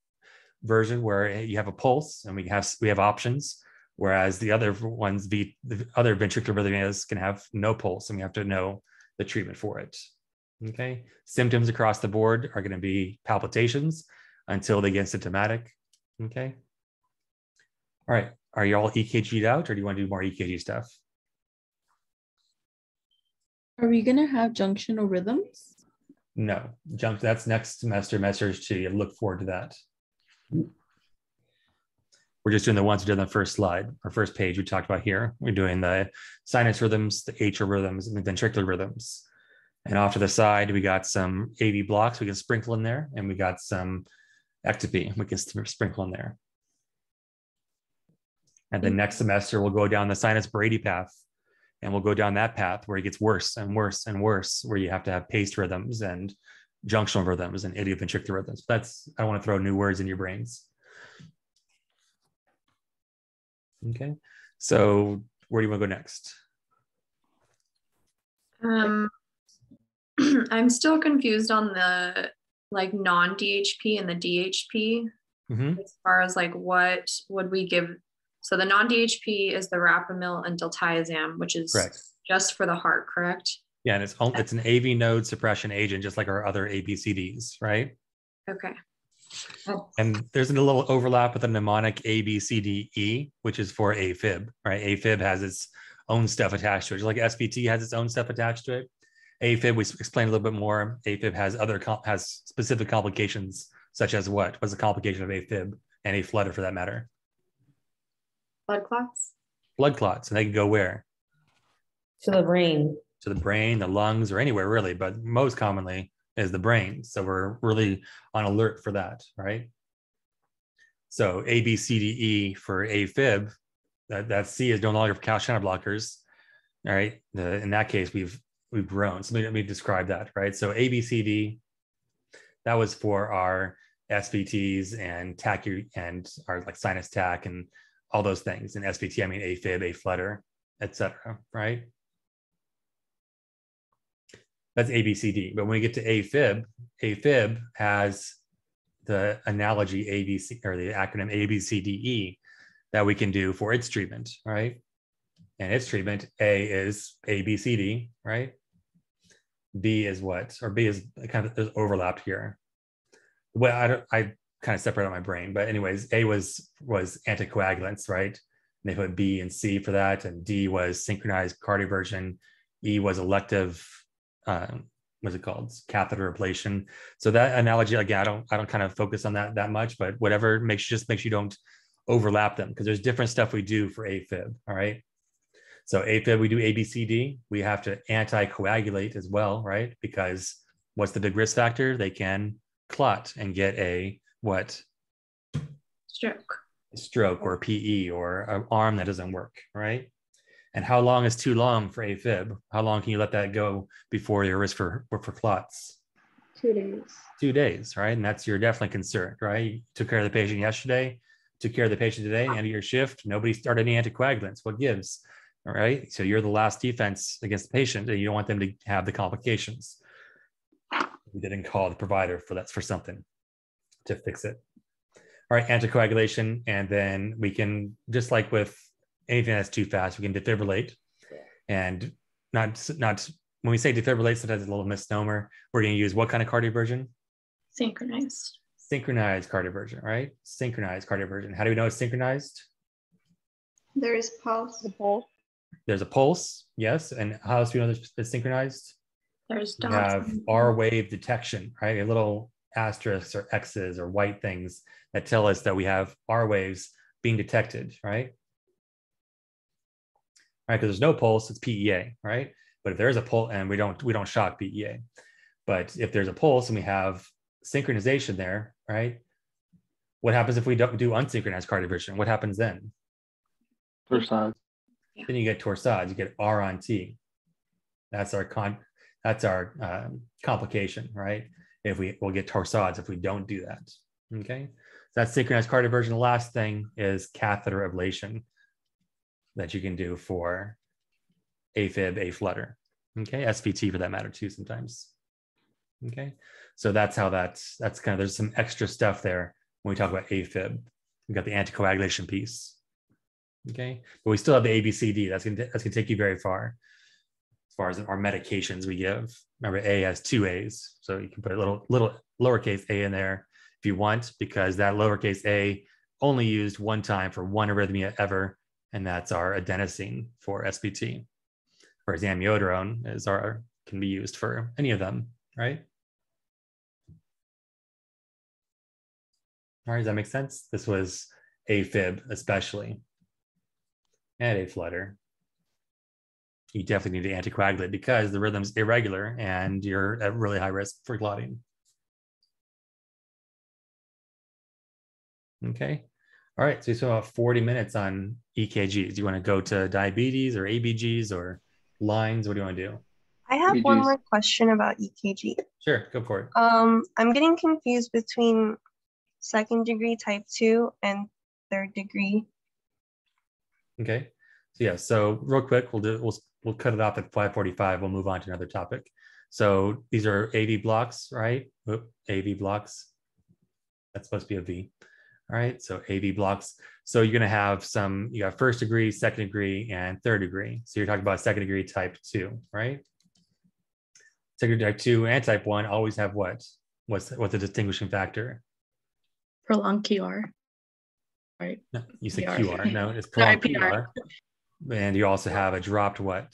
version where you have a pulse, and we have we have options. Whereas the other ones, the, the other ventricular arrhythmias can have no pulse, and we have to know the treatment for it. Okay. Symptoms across the board are going to be palpitations until they get symptomatic. Okay. All right. Are you all E K G'd out, or do you want to do more E K G stuff? Are we going to have junctional rhythms? No. Junk, that's next semester, semester two. You look forward to that. We're just doing the ones we did on the first slide, our first page we talked about here. We're doing the sinus rhythms, the atrial rhythms, and the ventricular rhythms. And off to the side, we got some A V blocks we can sprinkle in there, and we got some ectopy we can sprinkle in there. And then next semester, we'll go down the sinus Brady path, and we'll go down that path where it gets worse and worse and worse, where you have to have paced rhythms and junctional rhythms and idioventricular rhythms. That's, I want to throw new words in your brains. Okay, so where do you want to go next? Um, I'm still confused on the like non-D H P and the D H P, mm-hmm. as far as like what would we give. So the non-D H P is the rapamyl and diltiazem, which is correct. Just for the heart, correct? Yeah, and it's it's an A V node suppression agent, just like our other A B C Ds, right? Okay. Oh. And there's a little overlap with the mnemonic A B C D E, which is for A fib, right? A fib has its own stuff attached to it, just like S V T has its own stuff attached to it. A fib, we explained a little bit more. A fib has other has specific complications, such as what? What's the complication of A fib and A flutter for that matter? Blood clots. Blood clots, and they can go where? To the brain. To the brain, the lungs, or anywhere really, but most commonly is the brain. So we're really on alert for that, right? So A, B, C, D, E for A fib, that, that C is no longer for calcium channel blockers, all right? The, in that case, we've we've grown. So let me describe that, right? So A, B, C, D, that was for our S V Ts and T A C and our like sinus T A C and all those things. In S V T, I mean A fib, A flutter, et cetera, right? That's A B C D. But when we get to A fib, A fib has the analogy A B C or the acronym A B C D E that we can do for its treatment, right? And its treatment, A is A B C D, right? B is what? Or B is kind of there's overlap here. Well, I don't, I kind of separate out my brain, but anyways, A was was anticoagulants, right? And they put B and C for that, and D was synchronized cardioversion, E was elective, um, what's it called, catheter ablation. So that analogy, again, I don't I don't kind of focus on that that much, but whatever makes just make sure you don't overlap them because there's different stuff we do for A fib. All right, so A fib we do A B C D. We have to anticoagulate as well, right? Because what's the big risk factor? They can clot and get a what? Stroke. Stroke or P E or an arm that doesn't work, right? And how long is too long for A fib? How long can you let that go before your risk for, for clots? Two days. Two days, right? And that's your definitely concern, right? You took care of the patient yesterday, took care of the patient today, end of your shift, nobody started any anticoagulants. What gives? All right. So you're the last defense against the patient and you don't want them to have the complications. We didn't call the provider for that for something to fix it. All right, anticoagulation, and then we can, just like with anything that's too fast, we can defibrillate. And not, not when we say defibrillate, sometimes it's a little misnomer. We're going to use what kind of cardioversion? Synchronized. Synchronized cardioversion, right? Synchronized cardioversion. How do we know it's synchronized? There is pulse. The pulse. There's a pulse, yes. And how else do we know it's synchronized? There's dots. We have R wave detection, right? A little asterisks or X's or white things that tell us that we have R waves being detected, right? Right, because there's no pulse, it's P E A, right? But if there is a pulse, and we don't we don't shock P E A, but if there's a pulse and we have synchronization there, right? What happens if we don't do unsynchronized cardioversion? What happens then? Torsades. Then you get torsades. You get R on T. That's our con. That's our uh, complication, right? If we will get torsades if we don't do that. Okay. So that's synchronized cardioversion. The last thing is catheter ablation that you can do for A fib, A flutter. Okay. S V T for that matter too sometimes. Okay. So that's how that's, that's kind of, there's some extra stuff there when we talk about A fib. We've got the anticoagulation piece. Okay. But we still have the A B C D. That's going to, that's going to take you very far. Far as our medications we give. Remember, A has two A's, so you can put a little little lowercase a in there if you want, because that lowercase a only used one time for one arrhythmia ever, and that's our adenosine for S V T. Whereas amiodarone is our, can be used for any of them, right? All right, does that make sense? This was A fib especially, and A flutter. You definitely need to anticoagulate because the rhythm's irregular and you're at really high risk for clotting. Okay. All right. So we spent about forty minutes on E K Gs. Do you want to go to diabetes or A B Gs or lines? What do you want to do? I have A B Gs. One more question about E K G. Sure. Go for it. Um, I'm getting confused between second degree type two and third degree. Okay. So yeah. So real quick, we'll do, we'll, we'll cut it off at five forty-five. We'll move on to another topic. So these are A V blocks, right? Oop, A V blocks. That's supposed to be a V. All right, so A V blocks. So you're gonna have some, you got first degree, second degree, and third degree. So you're talking about second degree type two, right? Second degree type two and type one always have what? What's, what's the distinguishing factor? Prolonged Q R, right? No, you said Q R, Q R. No, it's prolonged Sorry, P R. Q R. And you also have a dropped what?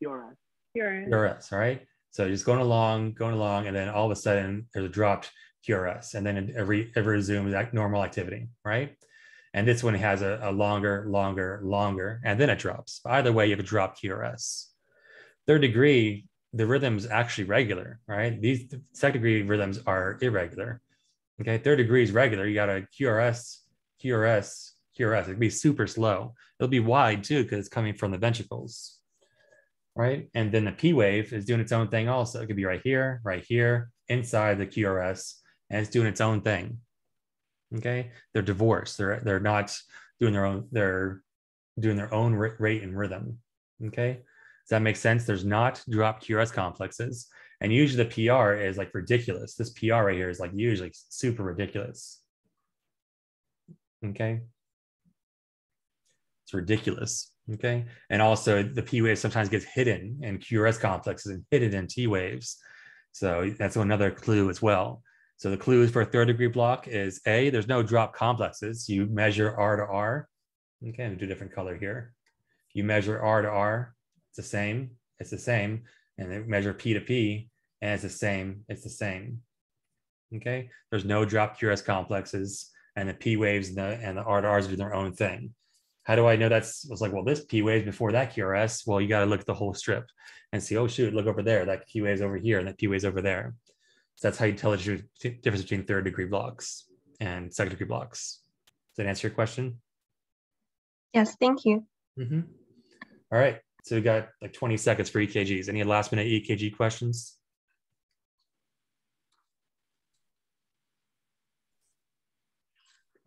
Q R S. Q R S, all right? So you're just going along, going along, and then all of a sudden there's a dropped Q R S, and then it, re, it resumes normal activity, right? And this one has a, a longer, longer, longer, and then it drops. Either way, you have a drop Q R S. Third degree, the rhythm's actually regular, right? These second degree rhythms are irregular. Okay, third degree is regular. You got a Q R S, Q R S, Q R S. It'd be super slow. It'll be wide too, because it's coming from the ventricles, right? And then the P wave is doing its own thing also. It could be right here, right here, inside the Q R S, and it's doing its own thing, okay? They're divorced, they're, they're not doing their own, they're doing their own rate and rhythm, okay? Does that make sense? There's not drop Q R S complexes, and usually the P R is like ridiculous. This P R right here is like usually super ridiculous, okay? It's ridiculous, okay? And also the P wave sometimes gets hidden in Q R S complexes and hidden in T waves, so that's another clue as well. So the clues for a third degree block is A, there's no drop complexes. You measure R to R. Okay, we do a different color here. You measure R to R, it's the same, it's the same. And then measure P to P, and it's the same, it's the same. Okay, there's no drop Q R S complexes, and the P waves and the, and the R to Rs do their own thing. How do I know that's, was like, well, this P wave's before that Q R S? Well, you gotta look at the whole strip and see, oh shoot, look over there, that Q wave's over here, and that P wave's over there. That's how you tell the difference between third degree blocks and second degree blocks. Does that answer your question? Yes, thank you. Mm-hmm. All right, so we got like twenty seconds for E K Gs. Any last minute E K G questions?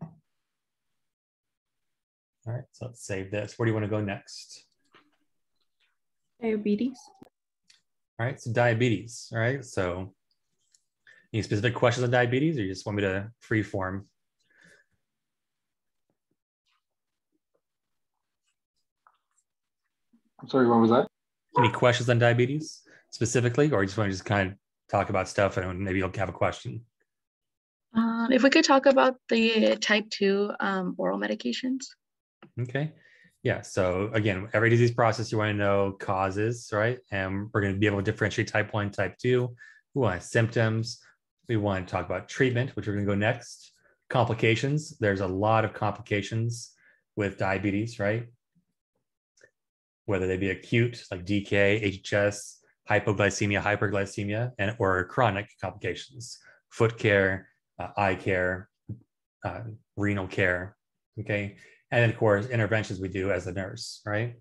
All right, so let's save this. Where do you want to go next? Diabetes. All right, so diabetes, all right, so any specific questions on diabetes, or you just want me to freeform? I'm sorry, what was that? Any questions on diabetes specifically, or you just want to just kind of talk about stuff and maybe you'll have a question? Um, if we could talk about the type two um, oral medications. Okay. Yeah, so again, every disease process you want to know causes, right? And we're going to be able to differentiate type one, type two. We want symptoms. We want to talk about treatment, which we're going to go next. Complications. There's a lot of complications with diabetes, right? Whether they be acute, like D K A, H H S, hypoglycemia, hyperglycemia, and or chronic complications. Foot care, uh, eye care, uh, renal care, okay? And then, of course, interventions we do as a nurse, right?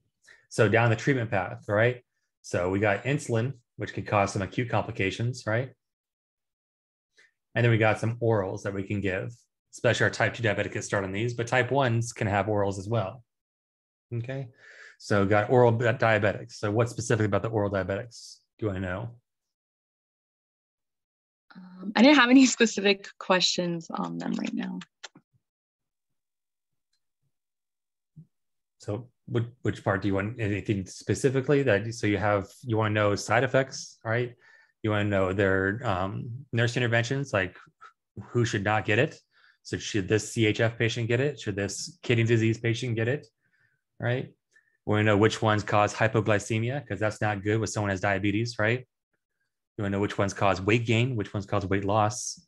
So down the treatment path, right? So we got insulin, which could cause some acute complications, right? And then we got some orals that we can give, especially our type two diabetics start on these, but type ones can have orals as well, okay? So we've got oral diabetics. So what specifically about the oral diabetics do I know? Um, I didn't have any specific questions on them right now. So which, which part do you want, anything specifically that, so you have, you wanna know side effects, right? You want to know their um, nurse interventions, like who should not get it. So should this C H F patient get it? Should this kidney disease patient get it, right? We want to know which ones cause hypoglycemia, because that's not good when someone has diabetes, right? You want to know which ones cause weight gain, which ones cause weight loss.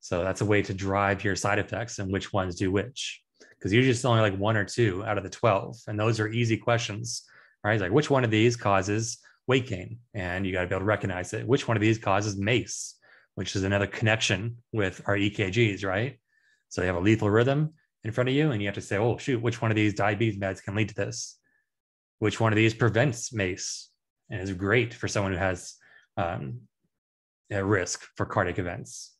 So that's a way to drive your side effects and which ones do which. because usually it's only like one or two out of the twelve. And those are easy questions, right? It's like, which one of these causes weight gain? And you got to be able to recognize it. Which one of these causes MACE, which is another connection with our E K Gs, right? So you have a lethal rhythm in front of you and you have to say, oh, shoot, which one of these diabetes meds can lead to this? Which one of these prevents MACE and is great for someone who has um, a risk for cardiac events?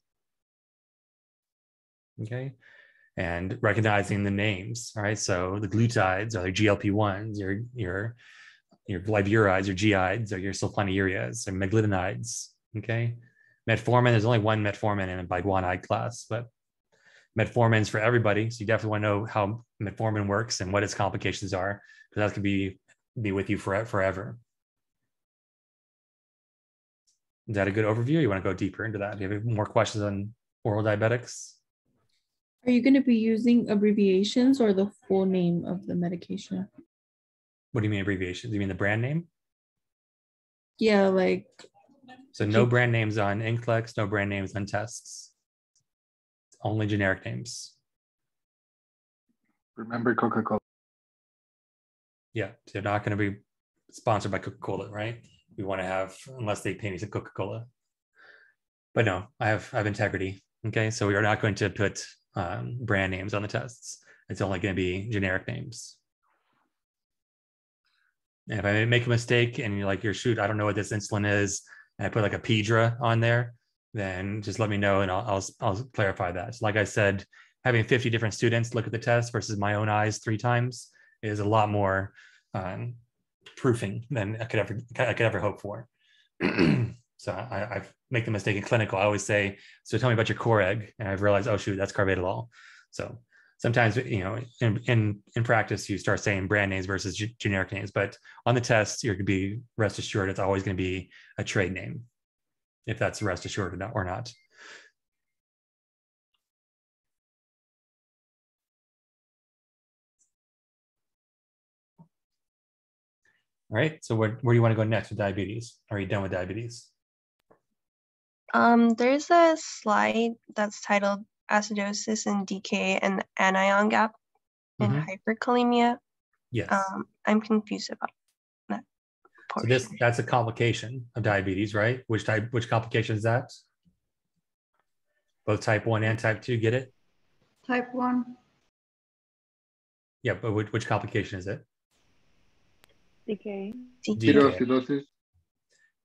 Okay. And recognizing the names, all right? So the glutides are the G L P ones, your, your, your glyburides, your G I D s, or your sulfonylureas, or meglitinides, okay? Metformin, there's only one metformin in a biguanide class, but metformin's for everybody. So you definitely want to know how metformin works and what its complications are, because that could be, be with you for, forever. Is that a good overview? You want to go deeper into that? Do you have more questions on oral diabetics? Are you going to be using abbreviations or the full name of the medication? What do you mean abbreviations? You mean the brand name? Yeah, like. So no brand names on NCLEX, no brand names on tests. Only generic names. Remember Coca-Cola. Yeah, so they're not going to be sponsored by Coca-Cola, right? We want to have, unless they pay me some Coca-Cola. But no, I have, I have integrity. Okay, so we are not going to put um, brand names on the tests. It's only going to be generic names. And if I make a mistake and you're like, you're, shoot, I don't know what this insulin is, and I put like a Pedra on there, then just let me know and I'll, I'll, I'll clarify that. So like I said, having fifty different students look at the test versus my own eyes three times is a lot more um, proofing than I could ever, I could ever hope for. So I, I make the mistake in clinical. I always say, so tell me about your Coreg. And I've realized, oh, shoot, that's carvedilol. So sometimes, you know, in, in, in practice, you start saying brand names versus generic names. But on the test, you're going to be rest assured it's always going to be a trade name, if that's rest assured or not. Or not. All right, so where, where do you want to go next with diabetes? Are you done with diabetes? Um, there's a slide that's titled acidosis and D K A and anion gap in mm-hmm. hyperkalemia. Yes. Um, I'm confused about that portion. So this, that's a complication of diabetes, right? Which type, which complication is that? Both type one and type two, get it? Type one. Yeah, but which, which complication is it? D K A. D K A.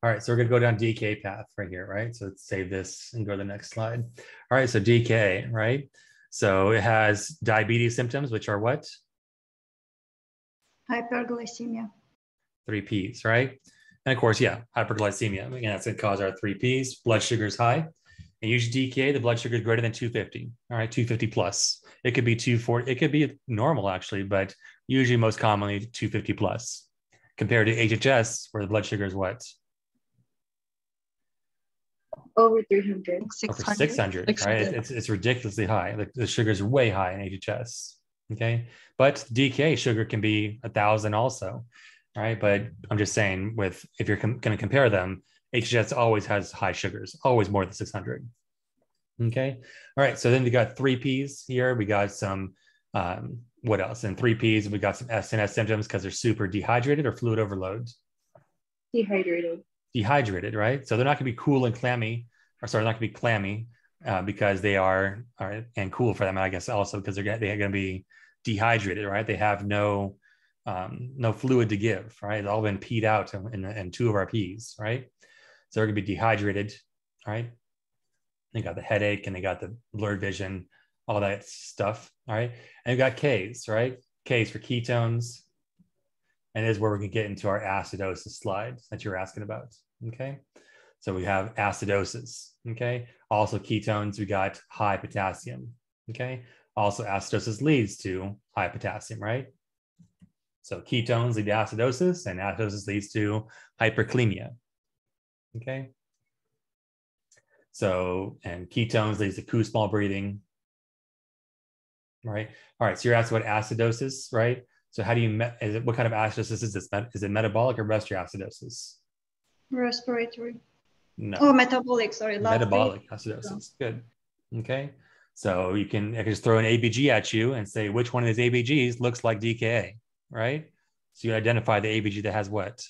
All right, so we're gonna go down D K A path right here, right? So let's save this and go to the next slide. All right, so D K A, right? So it has diabetes symptoms, which are what? Hyperglycemia. Three Ps, right? And of course, yeah, hyperglycemia. Again, that's gonna cause our three Ps. Blood sugar is high. And usually D K A, the blood sugar is greater than two fifty. All right, two fifty plus. It could be two forty, it could be normal actually, but usually most commonly two fifty plus. Compared to H H S, where the blood sugar is what? Over three hundred. six hundred. Over six hundred, six hundred. Right? It's, it's ridiculously high. Like the sugars are way high in H H S, okay? But D K A sugar can be one thousand also, right? But I'm just saying, with if you're com going to compare them, H H S always has high sugars, always more than six hundred, okay? All right, so then we got three Ps here. We got some, um, what else? And three Ps, we got some S N S symptoms because they're super dehydrated or fluid overload? Dehydrated. Dehydrated, right? So they're not going to be cool and clammy, or sorry, not going to be clammy uh, because they are, are, and cool for them, I guess, also because they're they're going to be dehydrated, right? They have no um, no fluid to give, right? It's all been peed out in, in, in two of our Ps, right? So they're going to be dehydrated, right? They got the headache and they got the blurred vision, all that stuff, all right? And we've got Ks, right? Ks for ketones. And this is where we can get into our acidosis slide that you're asking about, okay? So we have acidosis, okay? Also ketones, we got high potassium, okay? Also acidosis leads to high potassium, right? So ketones lead to acidosis and acidosis leads to hyperkalemia, okay? So, and ketones leads to Kussmaul small breathing, right? All right, so you're asking about acidosis, right? So how do you, is it, what kind of acidosis is this? Is it metabolic or respiratory acidosis? Respiratory. No. Oh, metabolic, sorry. Metabolic acidosis, good. Okay. So you can, I can just throw an A B G at you and say, which one of these A B Gs looks like D K A, right? So you identify the A B G that has what?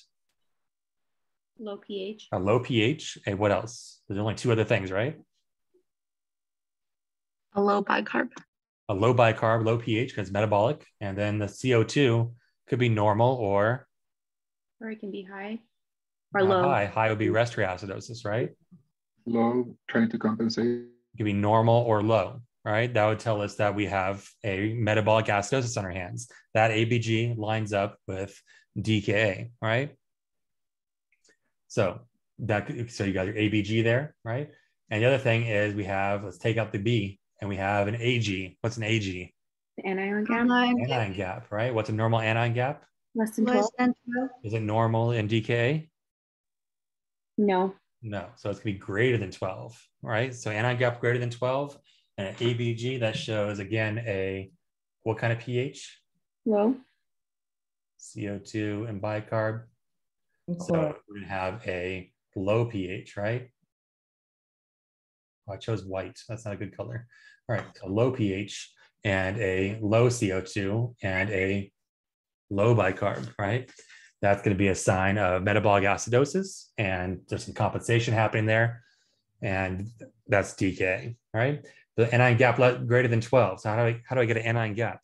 Low pH. A low pH. And what else? There's only two other things, right? A low bicarb. A low bicarb, low pH, because it's metabolic. And then the C O two could be normal or... Or it can be high or low. High. High would be rest reacidosis, right? Low, trying to compensate. It could be normal or low, right? That would tell us that we have a metabolic acidosis on our hands. That A B G lines up with D K A, right? So that so you got your A B G there, right? And the other thing is we have, let's take out the B, and we have an A G. What's an A G? The anion gap. Anion, anion gap, right? What's a normal anion gap? Less than twelve. Is it normal in D K A? No. No, so it's gonna be greater than twelve, right? So anion gap greater than twelve, and an A B G that shows, again, a, what kind of pH? Low. C O two and bicarb. So we're gonna have a low pH, right? Oh, I chose white. That's not a good color. All right, so low pH and a low C O two and a low bicarb, right? That's going to be a sign of metabolic acidosis, and there's some compensation happening there, and that's D K A, right? The anion gap greater than twelve. So how do I how do I get an anion gap?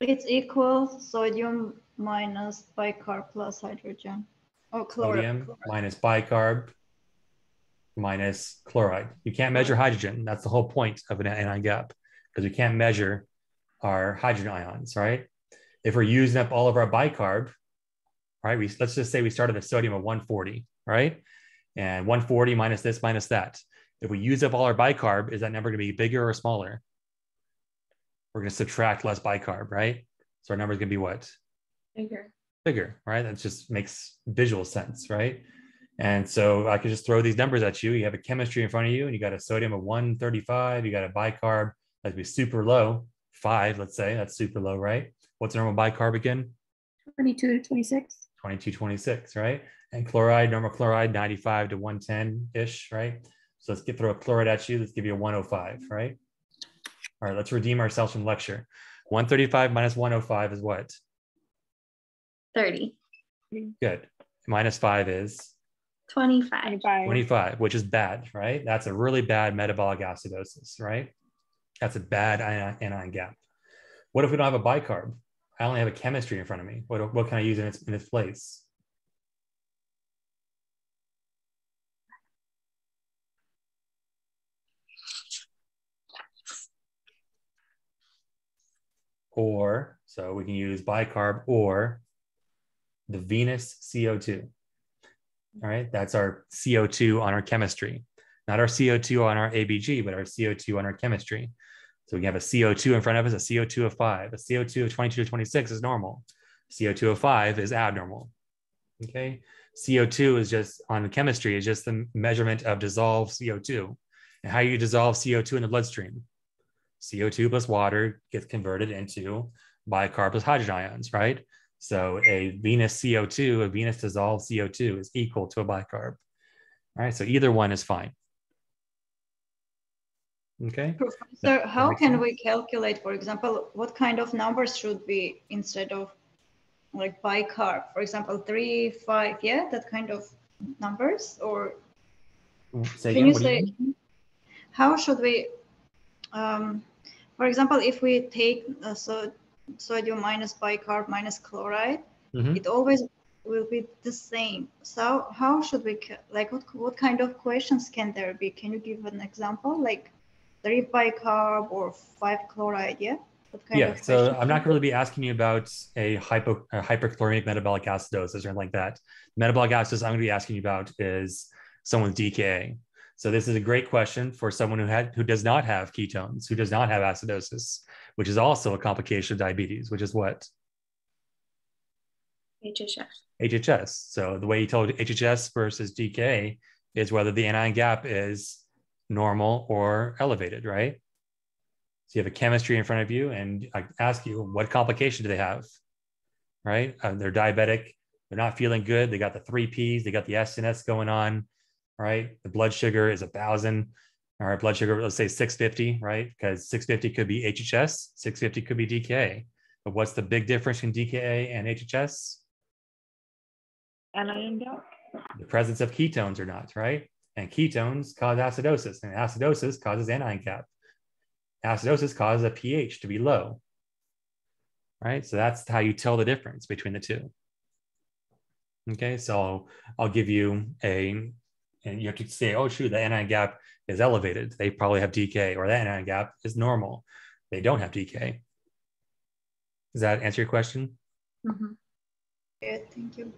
It's equal sodium minus bicarb plus hydrogen. Oh, chloride. Sodium chloride. Minus bicarb minus chloride. You can't measure hydrogen. That's the whole point of an anion gap, because we can't measure our hydrogen ions, right? If we're using up all of our bicarb, right? We, let's just say we started a sodium of one forty, right? And one forty minus this, minus that. If we use up all our bicarb, is that number gonna be bigger or smaller? We're gonna subtract less bicarb, right? So our number is gonna be what? Bigger. Bigger, right? That just makes visual sense, right? And so I could just throw these numbers at you. You have a chemistry in front of you, and you got a sodium of one thirty-five, you got a bicarb that'd be super low, five, let's say, that's super low, right? What's normal bicarb again? twenty-two to twenty-six. twenty-two, twenty-six, right? And chloride, normal chloride, ninety-five to one ten-ish, right? So let's get through a chloride at you. Let's give you a one oh five, right? All right, let's redeem ourselves from lecture. one thirty-five minus one oh five is what? thirty. Good. Minus five is? twenty-five. twenty-five, which is bad, right? That's a really bad metabolic acidosis, right? That's a bad anion, anion gap. What if we don't have a bicarb? I only have a chemistry in front of me. What, what can I use in its, in its place? Or, so we can use bicarb or the venous C O two. All right, that's our C O two on our chemistry. Not our C O two on our A B G, but our C O two on our chemistry. So we have a C O two in front of us, a C O two of five. A C O two of twenty-two to twenty-six is normal. C O two of five is abnormal, okay? C O two is just, on chemistry, is just the measurement of dissolved C O two. And how you dissolve C O two in the bloodstream? C O two plus water gets converted into bicarb plus hydrogen ions, right? So a venous C O two, a venous dissolved C O two is equal to a bicarb, all right? So either one is fine. Okay. So how can we calculate, for example, what kind of numbers should be instead of like bicarb, for example, three, five, yeah, that kind of numbers? Or say can you say, you how should we, um, for example, if we take uh, so, sodium minus bicarb minus chloride, mm-hmm. it always will be the same. So how should we, like what, what kind of questions can there be? Can you give an example? Like three bicarb or five chloride, yeah? What kind yeah, of so I'm not going to really be asking you about a, hypo, a hyperchloremic metabolic acidosis or anything like that. Metabolic acidosis I'm going to be asking you about is someone with D K A. So this is a great question for someone who had who does not have ketones, who does not have acidosis, which is also a complication of diabetes, which is what? H H S. H H S. So the way you told H H S versus D K A is whether the anion gap is normal or elevated, right? So you have a chemistry in front of you, and I ask you, what complication do they have, right? Uh, they're diabetic, they're not feeling good, they got the three Ps, they got the S N S going on, right? The blood sugar is a thousand, our blood sugar, let's say six fifty, right? Because six fifty could be H H S, six fifty could be D K A. But what's the big difference between D K A and H H S? Anion dot. The presence of ketones or not, right? And ketones cause acidosis, and acidosis causes anion cap. Acidosis causes a pH to be low, right? So that's how you tell the difference between the two. Okay, so I'll give you a, and you have to say, oh shoot, the anion gap is elevated. They probably have D K A, or that anion gap is normal. They don't have D K A. Does that answer your question? Mm-hmm. Yeah, thank you.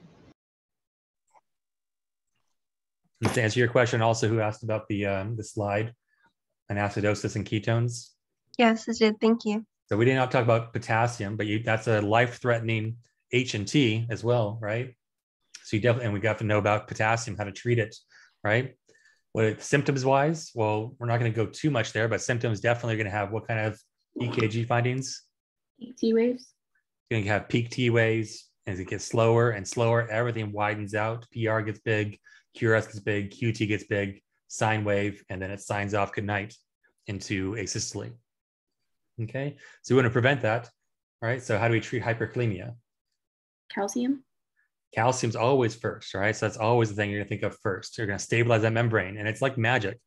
And to answer your question also, who asked about the, um, the slide on acidosis and ketones? Yes, I did, thank you. So we did not talk about potassium, but you, that's a life-threatening H and T as well, right? So you definitely, and we got to know about potassium, how to treat it, right? What symptoms wise? Well, we're not going to go too much there, but symptoms definitely are going to have what kind of E K G findings? Peak T waves. You're going to have peak T waves. As it gets slower and slower, everything widens out. P R gets big, Q R S gets big, Q T gets big, sine wave, and then it signs off good night into asystole. Okay, so we want to prevent that. All right, so how do we treat hyperkalemia? Calcium. Calcium's always first, right? So that's always the thing you're gonna think of first. You're gonna stabilize that membrane, and it's like magic.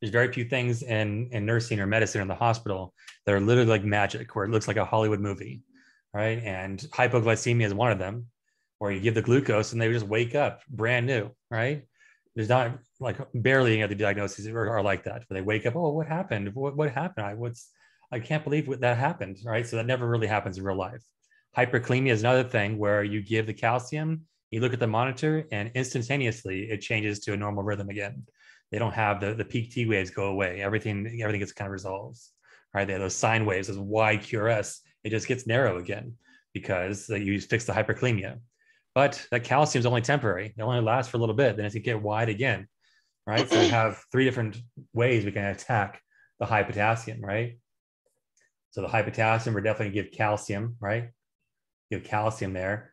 There's very few things in, in nursing or medicine in the hospital that are literally like magic, where it looks like a Hollywood movie, right? And hypoglycemia is one of them, where you give the glucose and they just wake up brand new, right? There's not like barely any other diagnoses that are like that, where they wake up, oh, what happened? What, what happened? I what's I can't believe what that happened, right? So that never really happens in real life. Hyperkalemia is another thing where you give the calcium, you look at the monitor, and instantaneously it changes to a normal rhythm again. They don't have the, the peak T waves go away. Everything, everything gets kind of resolves, right? They have those sine waves, those wide Q R S. It just gets narrow again because you fix the hyperkalemia. But that calcium is only temporary. It only lasts for a little bit. Then it's going to get wide again, right? So we have three different ways we can attack the high potassium, right? So the high potassium, we're definitely going to give calcium, right? Give calcium there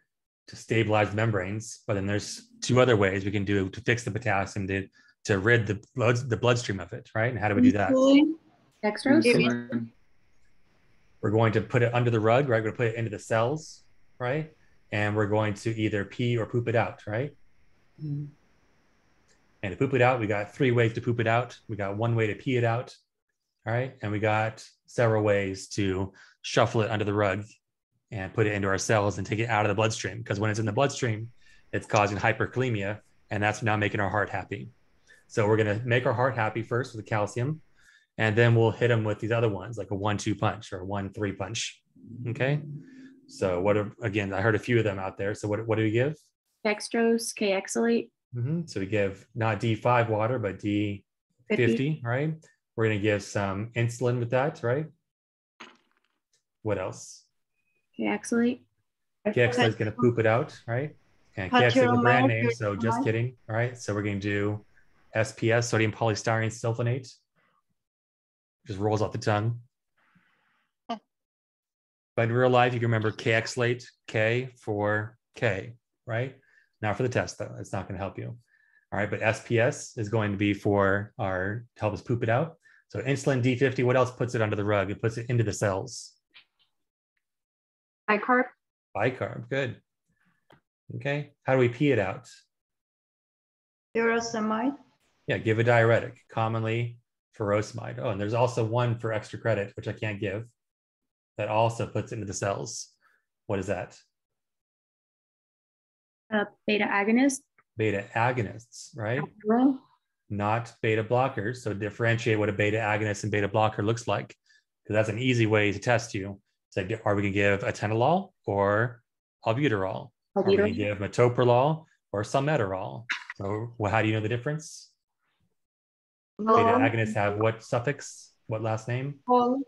to stabilize the membranes, but then there's two other ways we can do to fix the potassium to, to rid the blood, the bloodstream of it, right? And how do we do that? Dextrose. We're going to put it under the rug, right? We're going to put it into the cells, right? And we're going to either pee or poop it out, right? Mm. And to poop it out, we got three ways to poop it out. We got one way to pee it out, all right? And we got several ways to shuffle it under the rug and put it into our cells and take it out of the bloodstream. Because when it's in the bloodstream, it's causing hyperkalemia, and that's not making our heart happy. So we're gonna make our heart happy first with the calcium, and then we'll hit them with these other ones, like a one two punch or a one three punch, okay? So what, are, again, I heard a few of them out there. So what, what do we give? Dextrose, Kayexalate. Mm-hmm. So we give not D five water, but D fifty, fifty. Right? We're gonna give some insulin with that, right? What else? Kayexalate. Kayexalate is going to poop it out, right? And Kayexalate is a brand name, so just kidding. All right, so we're going to do S P S, sodium polystyrene sulfonate. Just rolls off the tongue. Huh. But in real life, you can remember Kayexalate, K for K, right? Not for the test, though. It's not going to help you. All right, but S P S is going to be for our help us poop it out. So insulin D fifty, what else puts it under the rug? It puts it into the cells. Bicarb. Bicarb, good. Okay, how do we pee it out? Furosemide. Yeah, give a diuretic, commonly furosemide. Oh, and there's also one for extra credit, which I can't give, that also puts into the cells. What is that? Uh, beta agonist. Beta agonists, right? Adderall. Not beta blockers, so differentiate what a beta agonist and beta blocker looks like, because that's an easy way to test you. So are we going to give atenolol or albuterol? albuterol? Are we going to give metoprolol or salmeterol? So well, how do you know the difference? Lol. Beta agonists have what suffix? What last name? Lol.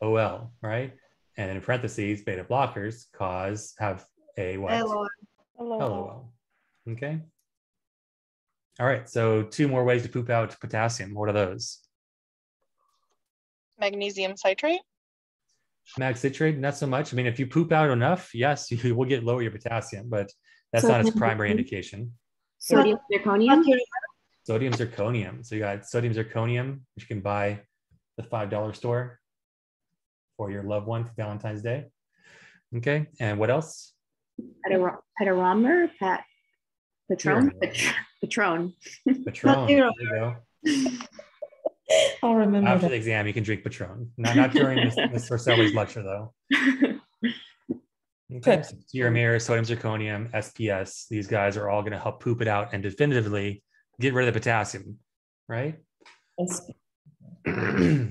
O L, right? And in parentheses, beta blockers cause have a what? Lol. L O L. Okay. All right. So two more ways to poop out potassium. What are those? Magnesium citrate. Mag citrate, not so much. I mean, if you poop out enough, yes, you will get lower your potassium, but that's so not its primary indication. Sodium zirconium. sodium zirconium. So you got sodium zirconium, which you can buy the five dollar store for your loved one for Valentine's Day. Okay, and what else? Peteromer, pat, patron, patron. Patron, there you go. I'll remember after that. The exam, you can drink Patron. Not, not during this, this Sorcelli's lecture, though. Okay. So Detemir, sodium zirconium, S P S. These guys are all going to help poop it out and definitively get rid of the potassium, right? Yes.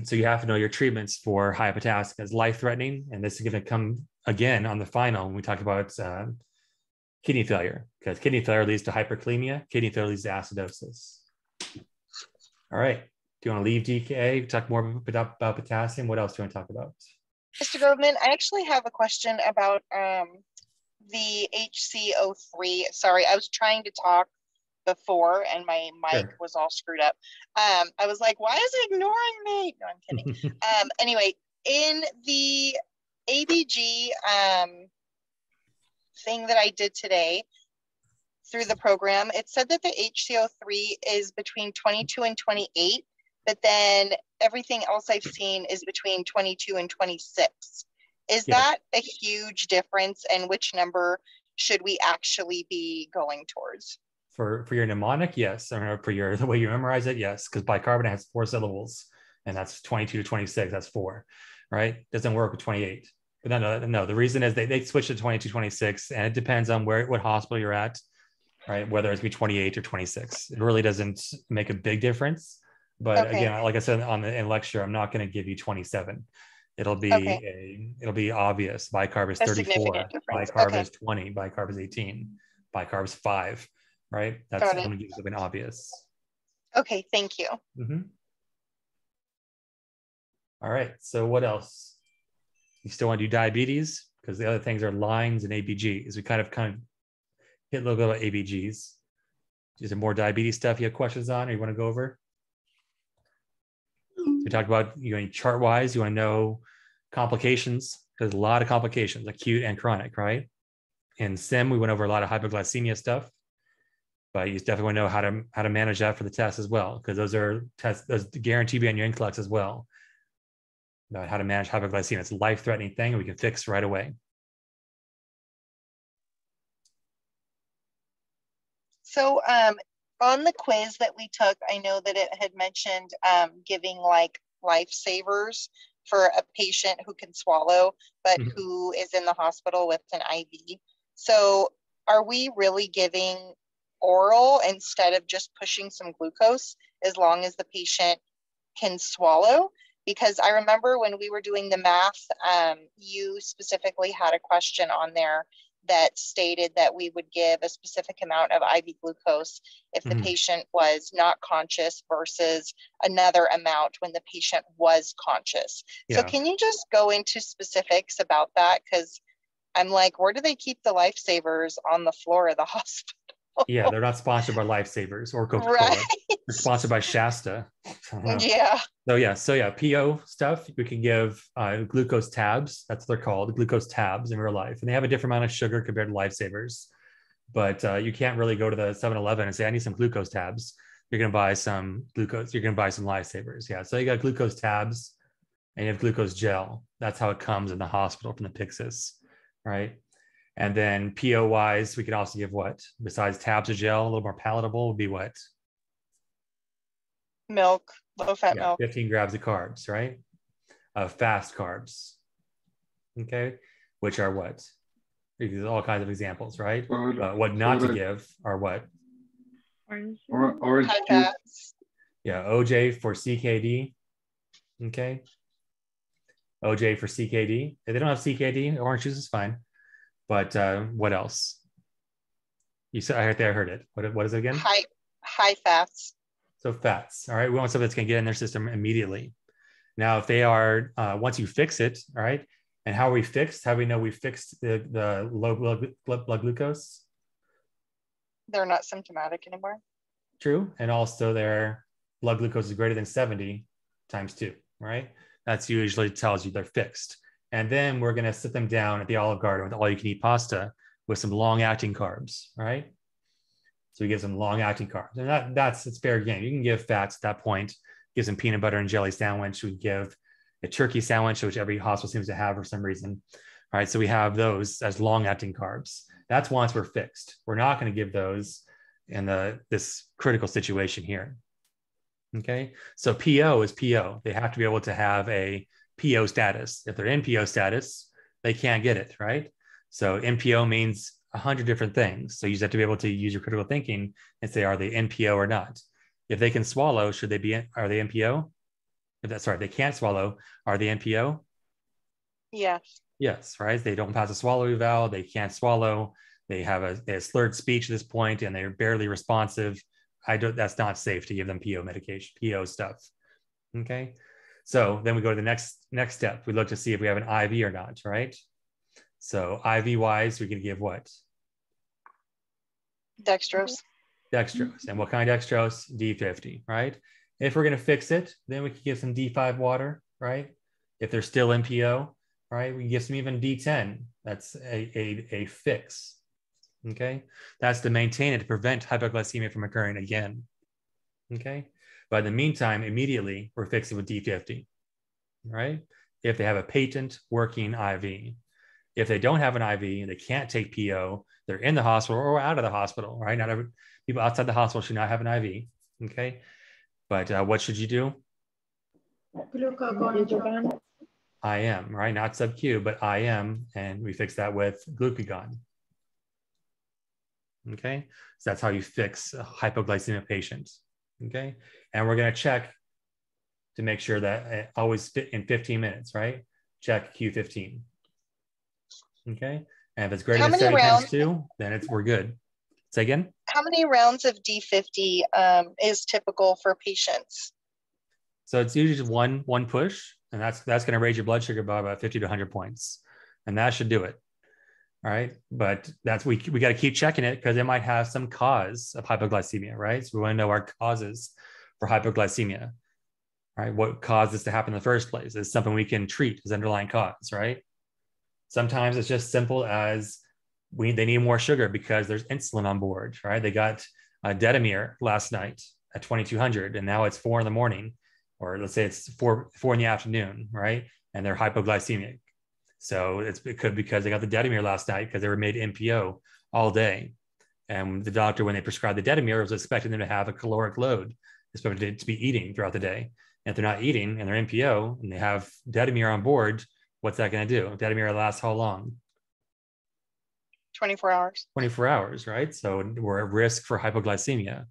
So you have to know your treatments for high potassium is life-threatening, and this is going to come again on the final when we talk about uh, kidney failure, because kidney failure leads to hyperkalemia. Kidney failure leads to acidosis. All right. Do you want to leave D K A? Talk more about, about potassium. What else do you want to talk about? Mister Goldman, I actually have a question about um, the H C O three. Sorry, I was trying to talk before and my mic sure. was all screwed up. Um, I was like, why is it ignoring me? No, I'm kidding. um, anyway, in the A B G um, thing that I did today, through the program, it said that the H C O three is between twenty-two and twenty-eight, but then everything else I've seen is between twenty-two and twenty-six. Is yeah. that a huge difference, and which number should we actually be going towards? For, for your mnemonic, yes. Or for your, the way you memorize it, yes, because bicarbonate has four syllables, and that's twenty-two to twenty-six, that's four, right? Doesn't work with twenty-eight. But no, no, no. The reason is they, they switch to twenty-two, twenty-six, and it depends on where, what hospital you're at, right? Whether it's be twenty-eight or twenty-six, it really doesn't make a big difference. But okay. again, like I said on the in lecture, I'm not going to give you twenty-seven. It'll be okay. a, it'll be obvious. Bicarb is thirty-four. Bicarb okay. is twenty. Bicarb is eighteen. Bicarb is five. Right? That's going to give you an obvious. Okay. Thank you. Mm-hmm. All right. So what else? You still want to do diabetes, because the other things are lines and A B Gs. We kind of kind of hit a little bit about A B Gs. Is there more diabetes stuff you have questions on, or you want to go over? So we talked about, you know, chart wise, you want to know complications. There's a lot of complications, acute and chronic, right? In SIM, we went over a lot of hypoglycemia stuff, but you definitely want to know how to how to manage that for the test as well, because those are tests, those guarantee be on your NCLEX as well. About how to manage hypoglycemia. It's a life-threatening thing we can fix right away. So um, on the quiz that we took, I know that it had mentioned um, giving like lifesavers for a patient who can swallow, but mm-hmm. who is in the hospital with an I V. So are we really giving oral instead of just pushing some glucose as long as the patient can swallow? Because I remember when we were doing the math, um, you specifically had a question on there that stated that we would give a specific amount of I V glucose if the mm-hmm. patient was not conscious versus another amount when the patient was conscious. Yeah. So can you just go into specifics about that? Because I'm like, where do they keep the lifesavers on the floor of the hospital? Yeah, they're not sponsored by Lifesavers or Coca-Cola. Right. They're sponsored by Shasta. Yeah. So yeah, so yeah, P O stuff, we can give uh, glucose tabs. That's what they're called, glucose tabs in real life. And they have a different amount of sugar compared to Lifesavers. But uh, you can't really go to the seven eleven and say, I need some glucose tabs. You're going to buy some glucose. You're going to buy some Lifesavers. Yeah, so you got glucose tabs and you have glucose gel. That's how it comes in the hospital from the Pyxis, right? And then P O wise, we could also give what? Besides tabs or gel, a little more palatable would be what? Milk, low fat yeah, milk. fifteen grams of carbs, right? Of uh, fast carbs, okay? Which are what? There's all kinds of examples, right? Orange, uh, what not orange. to give are what? Orange. Or, orange juice. Yeah, O J for C K D, okay? O J for C K D. If they don't have C K D, orange juice is fine. But uh, what else? You said I heard, I heard it. What, what is it again? High, high fats. So fats, all right? We want something that's gonna get in their system immediately. Now, if they are, uh, once you fix it, all right? And how are we fixed? How do we know we fixed the, the low blood, blood, blood glucose? They're not symptomatic anymore. True, and also their blood glucose is greater than seventy times two, right? That's usually tells you they're fixed. And then we're going to sit them down at the Olive Garden with all you can eat pasta with some long acting carbs, right? So he gives them long-acting carbs. And that, that's it's fair game. You can give fats at that point. Gives them peanut butter and jelly sandwich. We give a turkey sandwich, which every hospital seems to have for some reason. All right, so we have those as long-acting carbs. That's once we're fixed. We're not going to give those in the this critical situation here. Okay, so P O is P O. They have to be able to have a P O status. If they're in P O status, they can't get it, right? So N P O means a hundred different things. So you just have to be able to use your critical thinking and say, are they N P O or not? If they can swallow, should they be, in, are they N P O? If that's sorry, they can't swallow, are they N P O? Yes. Yes, right? They don't pass a swallow eval, they can't swallow, they have a, they have slurred speech at this point and they're barely responsive. I don't, that's not safe to give them P O medication, P O stuff, okay? So then we go to the next next step. We look to see if we have an I V or not, right? So I V-wise, we can give what? Dextrose. Dextrose, and what kind of dextrose? D fifty, right? If we're gonna fix it, then we can give some D five water, right? If they're still in P O, right? We can give some even D ten, that's a, a, a fix, okay? That's to maintain it, to prevent hypoglycemia from occurring again, okay? But in the meantime, immediately, we're fixing with D fifty, right? If they have a patent working I V. If they don't have an I V, they can't take P O, they're in the hospital or out of the hospital, right? Not every, people outside the hospital should not have an I V, okay? But uh, what should you do? Glucagon. I M, right? Not sub-Q, but I M, and we fix that with glucagon, okay? So that's how you fix a hypoglycemic patient, okay? And we're gonna check to make sure that it always fit in fifteen minutes, right? Check Q fifteen. Okay, and if it's greater than seven times two, then it's we're good. Say again. How many rounds of D fifty um, is typical for patients? So it's usually just one one push, and that's that's going to raise your blood sugar by about fifty to one hundred points, and that should do it. All right, but that's we we got to keep checking it because it might have some cause of hypoglycemia, right? So we want to know our causes for hypoglycemia. All right, what caused this to happen in the first place? Is something we can treat as underlying cause, right? Sometimes it's just simple as we they need more sugar because there's insulin on board, right? They got uh, Detemir last night at twenty-two hundred, and now it's four in the morning, or let's say it's four four in the afternoon, right? And they're hypoglycemic, so it's it could because they got the Detemir last night because they were made N P O all day, and the doctor when they prescribed the Detemir was expecting them to have a caloric load, expected to be eating throughout the day. And if they're not eating and they're N P O and they have Detemir on board. What's that going to do? Detemir lasts how long? twenty-four hours. twenty-four hours, right? So we're at risk for hypoglycemia.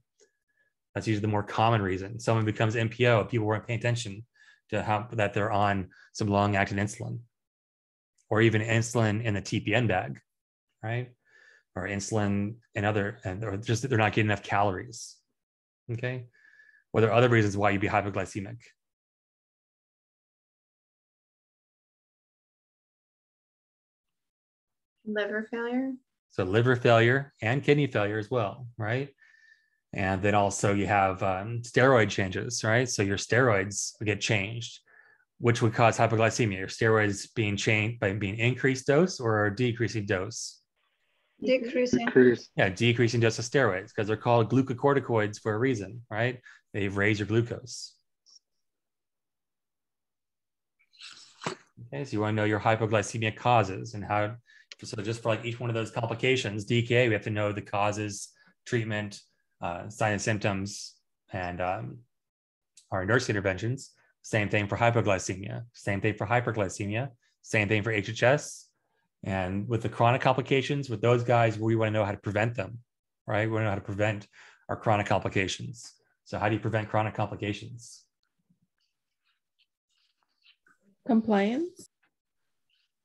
That's usually the more common reason. Someone becomes N P O, people weren't paying attention to how that they're on some long-acting insulin or even insulin in the T P N bag, right? Or insulin and other, and or just that they're not getting enough calories, okay? Well, there are other reasons why you'd be hypoglycemic. Liver failure. So liver failure and kidney failure as well, right? And then also you have um, steroid changes, right? So your steroids get changed, which would cause hypoglycemia. Your steroids being changed by being increased dose or decreasing dose? Decreasing. Decrease. Yeah, decreasing dose of steroids because they're called glucocorticoids for a reason, right? They raise your glucose. Okay, so you want to know your hypoglycemia causes and how. So just for like each one of those complications, D K A, we have to know the causes, treatment, uh, signs and symptoms, and um, our nurse interventions. Same thing for hypoglycemia, same thing for hyperglycemia, same thing for H H S. And with the chronic complications, with those guys, we want to know how to prevent them, right? We want to know how to prevent our chronic complications. So how do you prevent chronic complications? Compliance.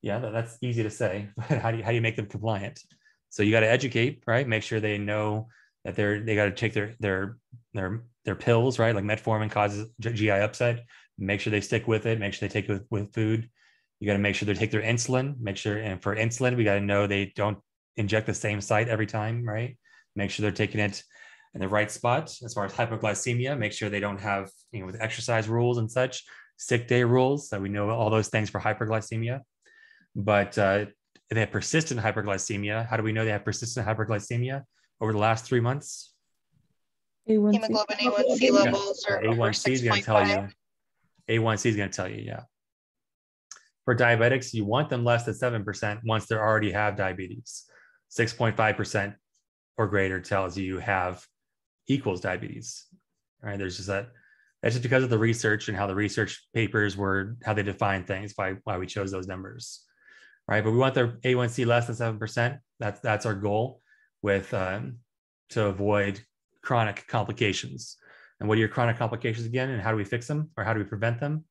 Yeah, that's easy to say, but how do you, how do you make them compliant? So you got to educate, right? Make sure they know that they're, they got to take their, their, their, their pills, right? Like metformin causes G I upset. Make sure they stick with it. Make sure they take it with, with food. You got to make sure they take their insulin, make sure, and for insulin, we got to know they don't inject the same site every time, right? Make sure they're taking it in the right spot. As far as hypoglycemia, make sure they don't have, you know, with exercise rules and such, sick day rules. So we know all those things for hyperglycemia. But uh, they have persistent hyperglycemia. How do we know they have persistent hyperglycemia over the last three months? A one C. Hemoglobin A one C levels yeah. are over A one C is going to tell you. A one C is going to tell you, yeah. For diabetics, you want them less than seven percent once they already have diabetes. six point five percent or greater tells you have equals diabetes. All right, there's just that. That's just because of the research and how the research papers were, how they define things, why, why we chose those numbers. All right, but we want their A one C less than seven percent. That's, that's our goal with um, to avoid chronic complications. And what are your chronic complications again? And how do we fix them or how do we prevent them?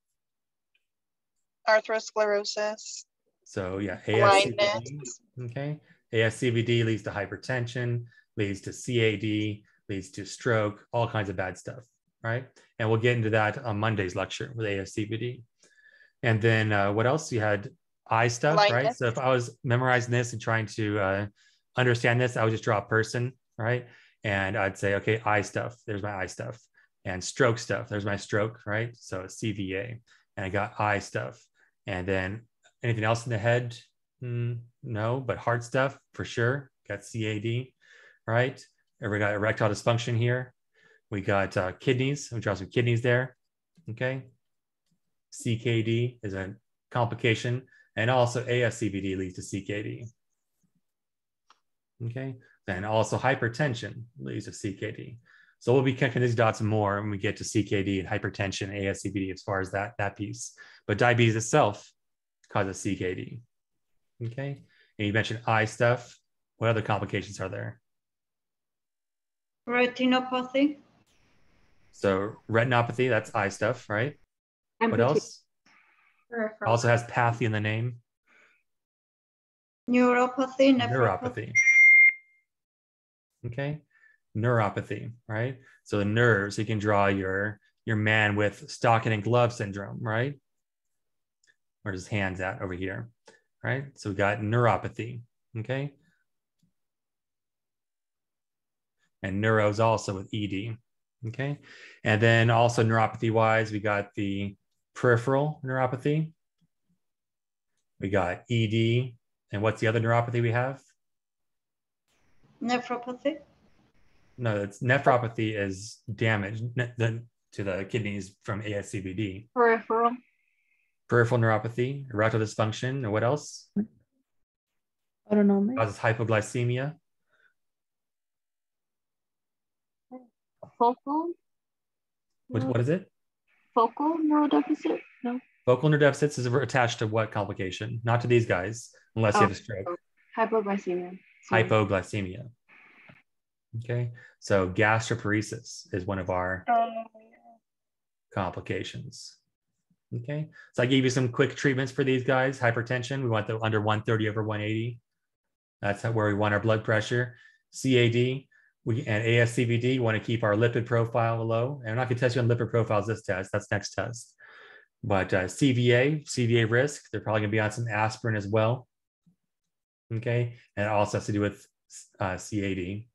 Arthrosclerosis. So yeah, A S C V D, okay. A S C V D leads to hypertension, leads to C A D, leads to stroke, all kinds of bad stuff, right? And we'll get into that on Monday's lecture with A S C V D. And then uh, what else? You had eye stuff, blindness. Right? So if I was memorizing this and trying to uh, understand this, I would just draw a person, right? And I'd say, okay, eye stuff, there's my eye stuff. And stroke stuff, there's my stroke, right? So it's C V A, and I got eye stuff. And then anything else in the head? Mm, no, but heart stuff for sure. Got C A D, right? And we got erectile dysfunction here. We got uh, kidneys. We draw some kidneys there. Okay. C K D is a complication, and also A S C V D leads to C K D. Okay. Then also hypertension leads to C K D. So we'll be connecting these dots more when we get to C K D and hypertension, A S C V D, as far as that, that piece. But diabetes itself causes C K D. Okay. And you mentioned eye stuff. What other complications are there? Retinopathy. So retinopathy, that's eye stuff, right? Empathy. What else? Peripheral. Also has pathy in the name. Neuropathy. Neuropathy. Okay. Neuropathy, right? So the nerves, you can draw your, your man with stocking and glove syndrome, right? Where's his hands at over here, right? So we got neuropathy, okay? And neuros also with E D, okay? And then also neuropathy-wise, we got the peripheral neuropathy. We got E D, and what's the other neuropathy we have? Nephropathy. No, that's nephropathy is damage ne the, to the kidneys from A S C V D. Peripheral. Peripheral neuropathy, erectile dysfunction, and what else? Autonomic. Causes hypoglycemia. Focal. What, what is it? Focal neurodeficit? No. Focal neurodeficits is attached to what complication? Not to these guys, unless oh. you have a stroke. Hypoglycemia. Sorry. Hypoglycemia. Okay. So gastroparesis is one of our um, complications. Okay. So I gave you some quick treatments for these guys. Hypertension, we want the under one thirty over one eighty. That's where we want our blood pressure. C A D. We, and A S C V D, want to keep our lipid profile low. And I'm not going to test you on lipid profiles this test. That's next test. But uh, C V A, C V A risk, they're probably going to be on some aspirin as well. Okay. And it also has to do with uh, C A D.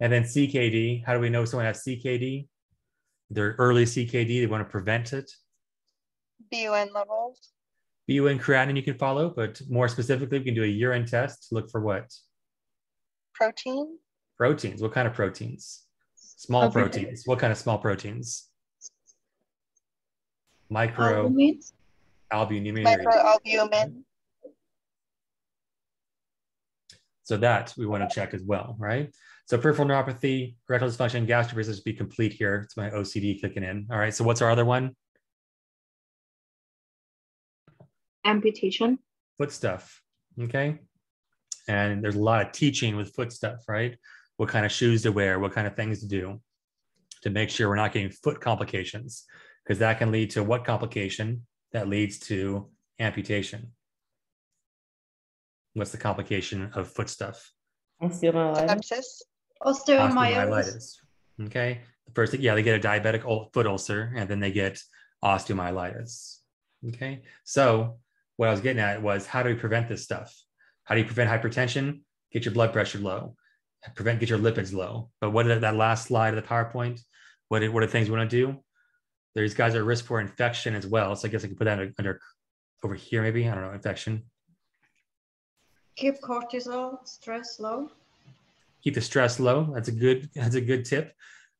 And then C K D, how do we know someone has C K D? Their early C K D, they want to prevent it. B U N levels. B U N creatinine you can follow, but more specifically, we can do a urine test to look for what? Protein. Proteins. What kind of proteins? Small okay. proteins. What kind of small proteins? Micro. Albumin. Albumin. Microalbumin. So that we want to check as well, right? So peripheral neuropathy, rectal dysfunction, gastroparesis be complete here. It's my O C D kicking in. All right. So what's our other one? Amputation. Foot stuff. Okay. And there's a lot of teaching with foot stuff, right? What kind of shoes to wear, what kind of things to do to make sure we're not getting foot complications, because that can lead to what complication? That leads to amputation. What's the complication of foot stuff? Osteomyelitis. Osteomyelitis. Okay. The first thing, yeah, they get a diabetic foot ulcer and then they get osteomyelitis. Okay. So what I was getting at was, how do we prevent this stuff? How do you prevent hypertension? Get your blood pressure low. Prevent, get your lipids low. But what is that last slide of the PowerPoint? What are, what are things we want to do? These guys are at risk for infection as well. So I guess I can put that under, under over here maybe. I don't know, infection. Keep cortisol, stress low. Keep the stress low. That's a good, that's a good tip.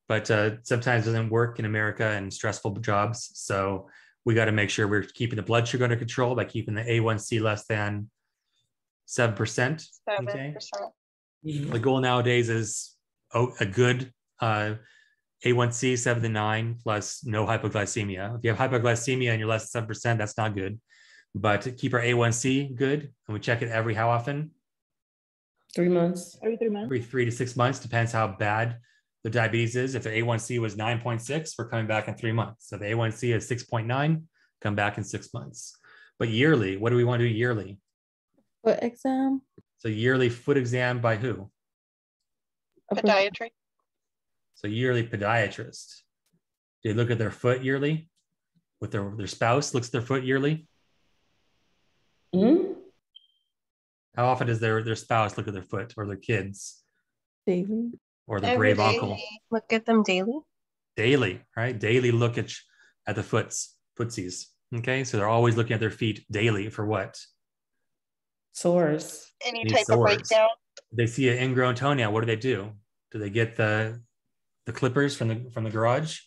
but uh, sometimes doesn't work in America and stressful jobs. So we got to make sure we're keeping the blood sugar under control by keeping the A one C less than seven percent. seven percent. Okay? Mm-hmm. The goal nowadays is a good uh, A one C, seven to nine, plus no hypoglycemia. If you have hypoglycemia and you're less than seven percent, that's not good. But keep our A one C good, and we check it every how often? Three months. Every three months. Every three to six months, depends how bad the diabetes is. If the A one C was nine point six, we're coming back in three months. So the A one C is six point nine, come back in six months. But yearly, what do we want to do yearly? Foot exam. So yearly foot exam by who? Podiatry. So yearly podiatrist. They look at their foot yearly with their, their spouse looks at their foot yearly. Mm-hmm. How often does their, their spouse look at their foot or their kids? Daily. Or the Every brave uncle. Look at them daily. Daily, right? Daily look at, at the foots, footsies. Okay. So they're always looking at their feet daily for what? Sores. Any These type sores. of breakdown. They see an ingrown toenail. What do they do? Do they get the the clippers from the from the garage?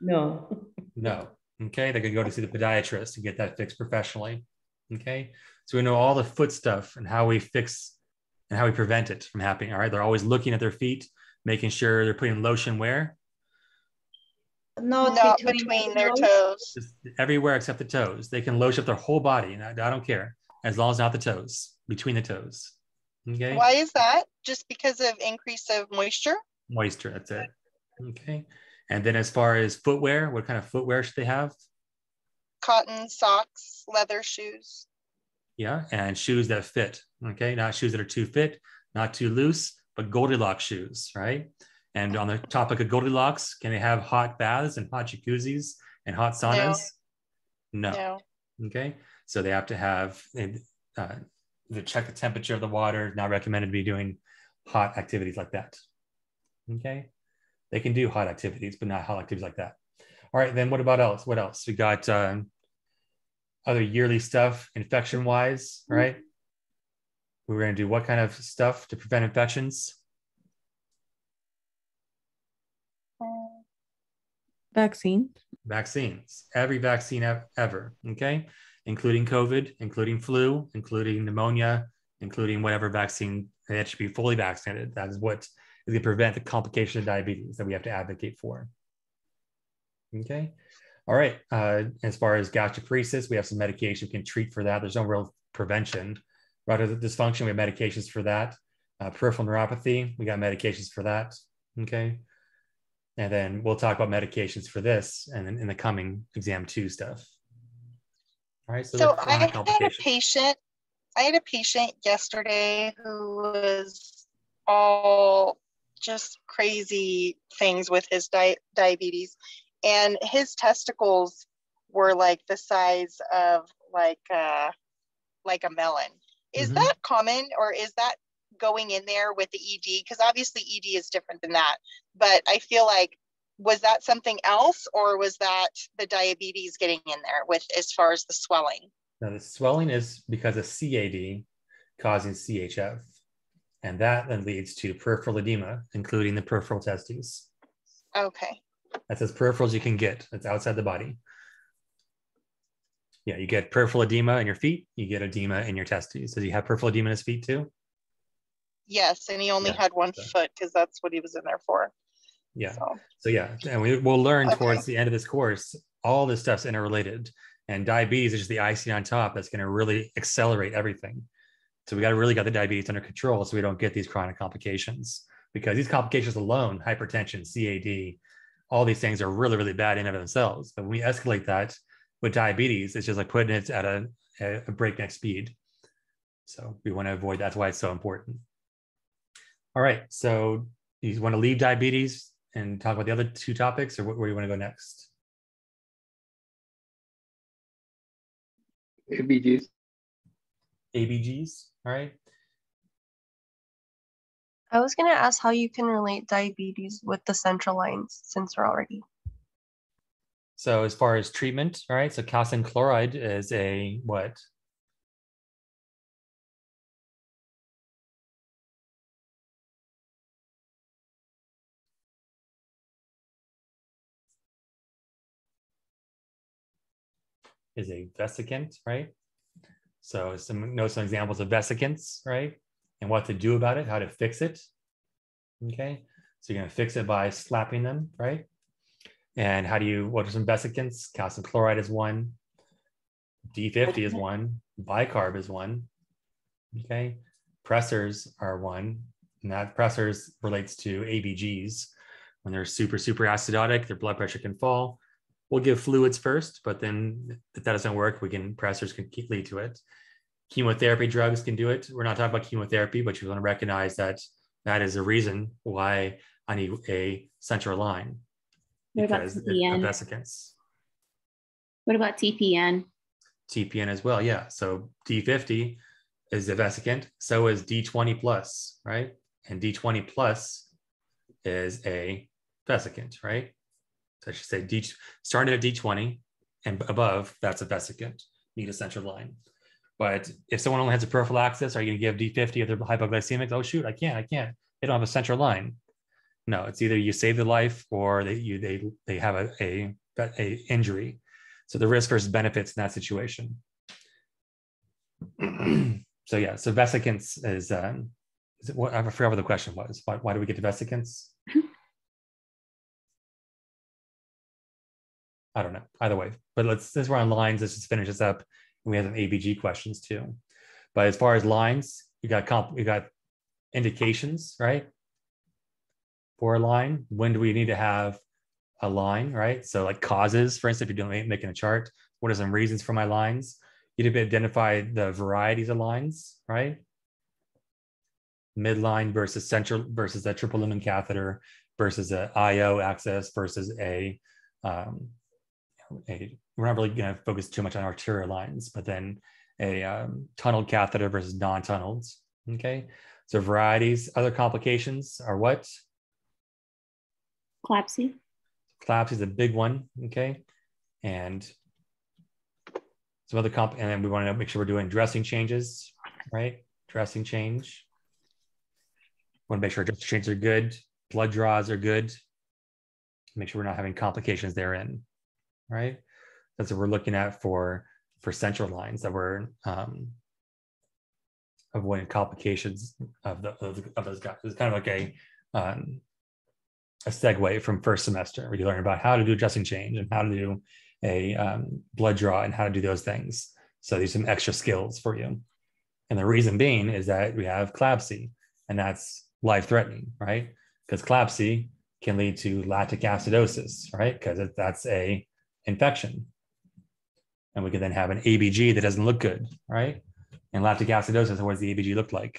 No. No. Okay. They could go to see the podiatrist and get that fixed professionally. Okay. So we know all the foot stuff and how we fix and how we prevent it from happening. All right. They're always looking at their feet, making sure they're putting lotion where? No, not between, between their toes. toes. Just everywhere except the toes. They can lotion up their whole body. And I, I don't care. As long as not the toes, between the toes. Okay. Why is that? Just because of increase of moisture? Moisture. That's it. Okay. And then as far as footwear, what kind of footwear should they have? Cotton, socks, leather shoes. Yeah, and shoes that fit, okay? Not shoes that are too fit, not too loose, but Goldilocks shoes, right? And on the topic of Goldilocks, can they have hot baths and hot jacuzzis and hot saunas? No. No. No. Okay, so they have to have, uh, they check the temperature of the water, not recommended to be doing hot activities like that, okay? They can do hot activities, but not hot activities like that. All right, then what about else? What else? We got... Um, other yearly stuff, infection wise, right? Mm-hmm. We were going to do what kind of stuff to prevent infections? Vaccine. Vaccines, every vaccine ever, okay? Including COVID, including flu, including pneumonia, including whatever vaccine, they should be fully vaccinated. That is what is going to prevent the complication of diabetes that we have to advocate for, okay? All right, uh, as far as gastroparesis, we have some medication we can treat for that. There's no real prevention. Reticular dysfunction, we have medications for that. Uh, peripheral neuropathy, we got medications for that, okay? And then we'll talk about medications for this and in, in the coming exam two stuff. All right, so, so I had a patient, I had a patient yesterday who was all just crazy things with his di diabetes. And his testicles were like the size of like uh, like a melon. Is mm-hmm. that common, or is that going in there with the E D? Because obviously E D is different than that. But I feel like, was that something else, or was that the diabetes getting in there with as far as the swelling? Now the swelling is because of C A D causing C H F. And that then leads to peripheral edema, including the peripheral testes. Okay. That's as peripheral as you can get. That's outside the body. Yeah, you get peripheral edema in your feet. You get edema in your testes. Does he have peripheral edema in his feet too? Yes, and he only yeah. had one so. foot because that's what he was in there for. Yeah. So, so yeah, and we, we'll learn okay. towards the end of this course, all this stuff's interrelated. And diabetes is just the icing on top that's going to really accelerate everything. So we got to really got the diabetes under control so we don't get these chronic complications. Because these complications alone, hypertension, C A D, all these things are really, really bad in and of themselves. But when we escalate that with diabetes, it's just like putting it at a, a breakneck speed. So we want to avoid that. That's why it's so important. All right. So you want to leave diabetes and talk about the other two topics, or where you want to go next? A B Gs. A B Gs. All right. I was going to ask how you can relate diabetes with the central lines since we're already. So as far as treatment, all right, so calcium chloride is a what? is a vesicant, right? So some know some examples of vesicants, right? And what to do about it, how to fix it. Okay, so you're gonna fix it by slapping them, right? And how do you, what are some vesicants? Calcium chloride is one, D fifty is one, bicarb is one, okay? Pressors are one, and that pressors relates to A B Gs. When they're super, super acidotic, their blood pressure can fall. We'll give fluids first, but then if that doesn't work, we can, pressors can lead to it. Chemotherapy drugs can do it. We're not talking about chemotherapy, but you want to recognize that that is a reason why I need a central line. What about T P N? Vesicants. What about T P N? T P N as well, yeah. So D fifty is a vesicant, so is D twenty plus, right? And D twenty plus is a vesicant, right? So I should say D, starting at D twenty and above, that's a vesicant, need a central line. But if someone only has a peripheral access, are you gonna give D fifty if they're hypoglycemic? Oh shoot, I can't, I can't. They don't have a central line. No, it's either you save the life or they you they they have a, a, a injury. So the risk versus benefits in that situation. So yeah, so vesicants is, um, is it, what, I forgot what the question was. Why, why do we get to vesicants? I don't know, either way. But let's, since we're on lines, let's just finish this up. And we have some A B G questions too. But as far as lines, you got comp, you got indications, right? For a line, when do we need to have a line, right? So like causes, for instance, if you're doing making a chart, what are some reasons for my lines? You need to identify the varieties of lines, right? Midline versus central versus a triple lumen catheter versus an I O access versus a, um, a we're not really going to focus too much on arterial lines, but then a um, tunneled catheter versus non-tunneled, okay? So varieties, other complications are what? CLABSI. CLABSI is a big one, okay? And some other comp, and then we want to make sure we're doing dressing changes, right? Dressing change. Want to make sure dressing changes are good, blood draws are good. Make sure we're not having complications therein, right? That's what we're looking at for for central lines that we're um, avoiding complications of the of, of those guys. It's kind of like a um, a segue from first semester. We learn about how to do dressing change and how to do a um, blood draw and how to do those things. So there's some extra skills for you. And the reason being is that we have CLABSI, and that's life-threatening, right? Because CLABSI can lead to lactic acidosis, right? Because that's a infection. And we can then have an A B G that doesn't look good, right? And lactic acidosis, what does the A B G look like?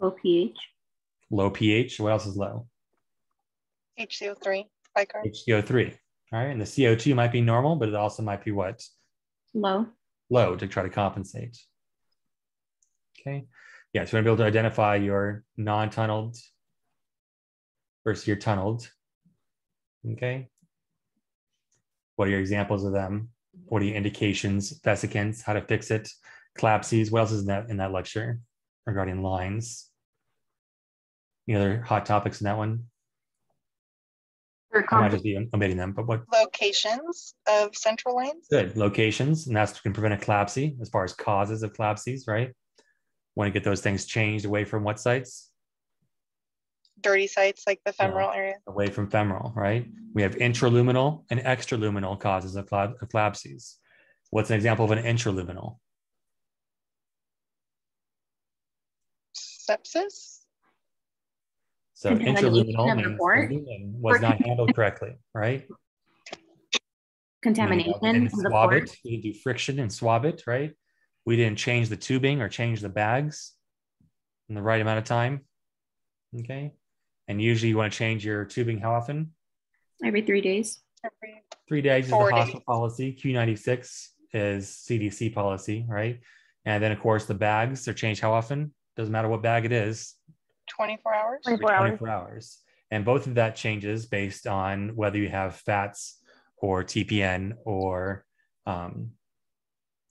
Low pH. Low pH, what else is low? H C O three, bicarb. H C O three, all right, and the C O two might be normal, but it also might be what? Low. Low to try to compensate, okay? Yeah, so you want to be able to identify your non-tunneled versus your tunneled, okay? What are your examples of them? What are your indications, vesicants, how to fix it, CLABSIs, what else is in that, in that lecture regarding lines? Any other hot topics in that one? I might just be omitting them, but what? Locations of central lines. Good, locations, and that's can prevent a CLABSI as far as causes of CLABSIs, right? Want to get those things changed away from what sites? Dirty sites like the femoral yeah. area. Away from femoral, right? We have intraluminal and extraluminal causes of CLABSIs. What's an example of an intraluminal? Sepsis? So intraluminal was not handled correctly, right? Contamination you know, of the port. It. You do friction and swab it, right? We didn't change the tubing or change the bags in the right amount of time, okay? And usually you want to change your tubing how often? Every three days. Every three days is the hospital days. Policy. Q ninety-six is C D C policy, right? And then, of course, the bags are changed how often? Doesn't matter what bag it is. twenty-four hours? twenty-four hours. And both of that changes based on whether you have FATS or T P N or um,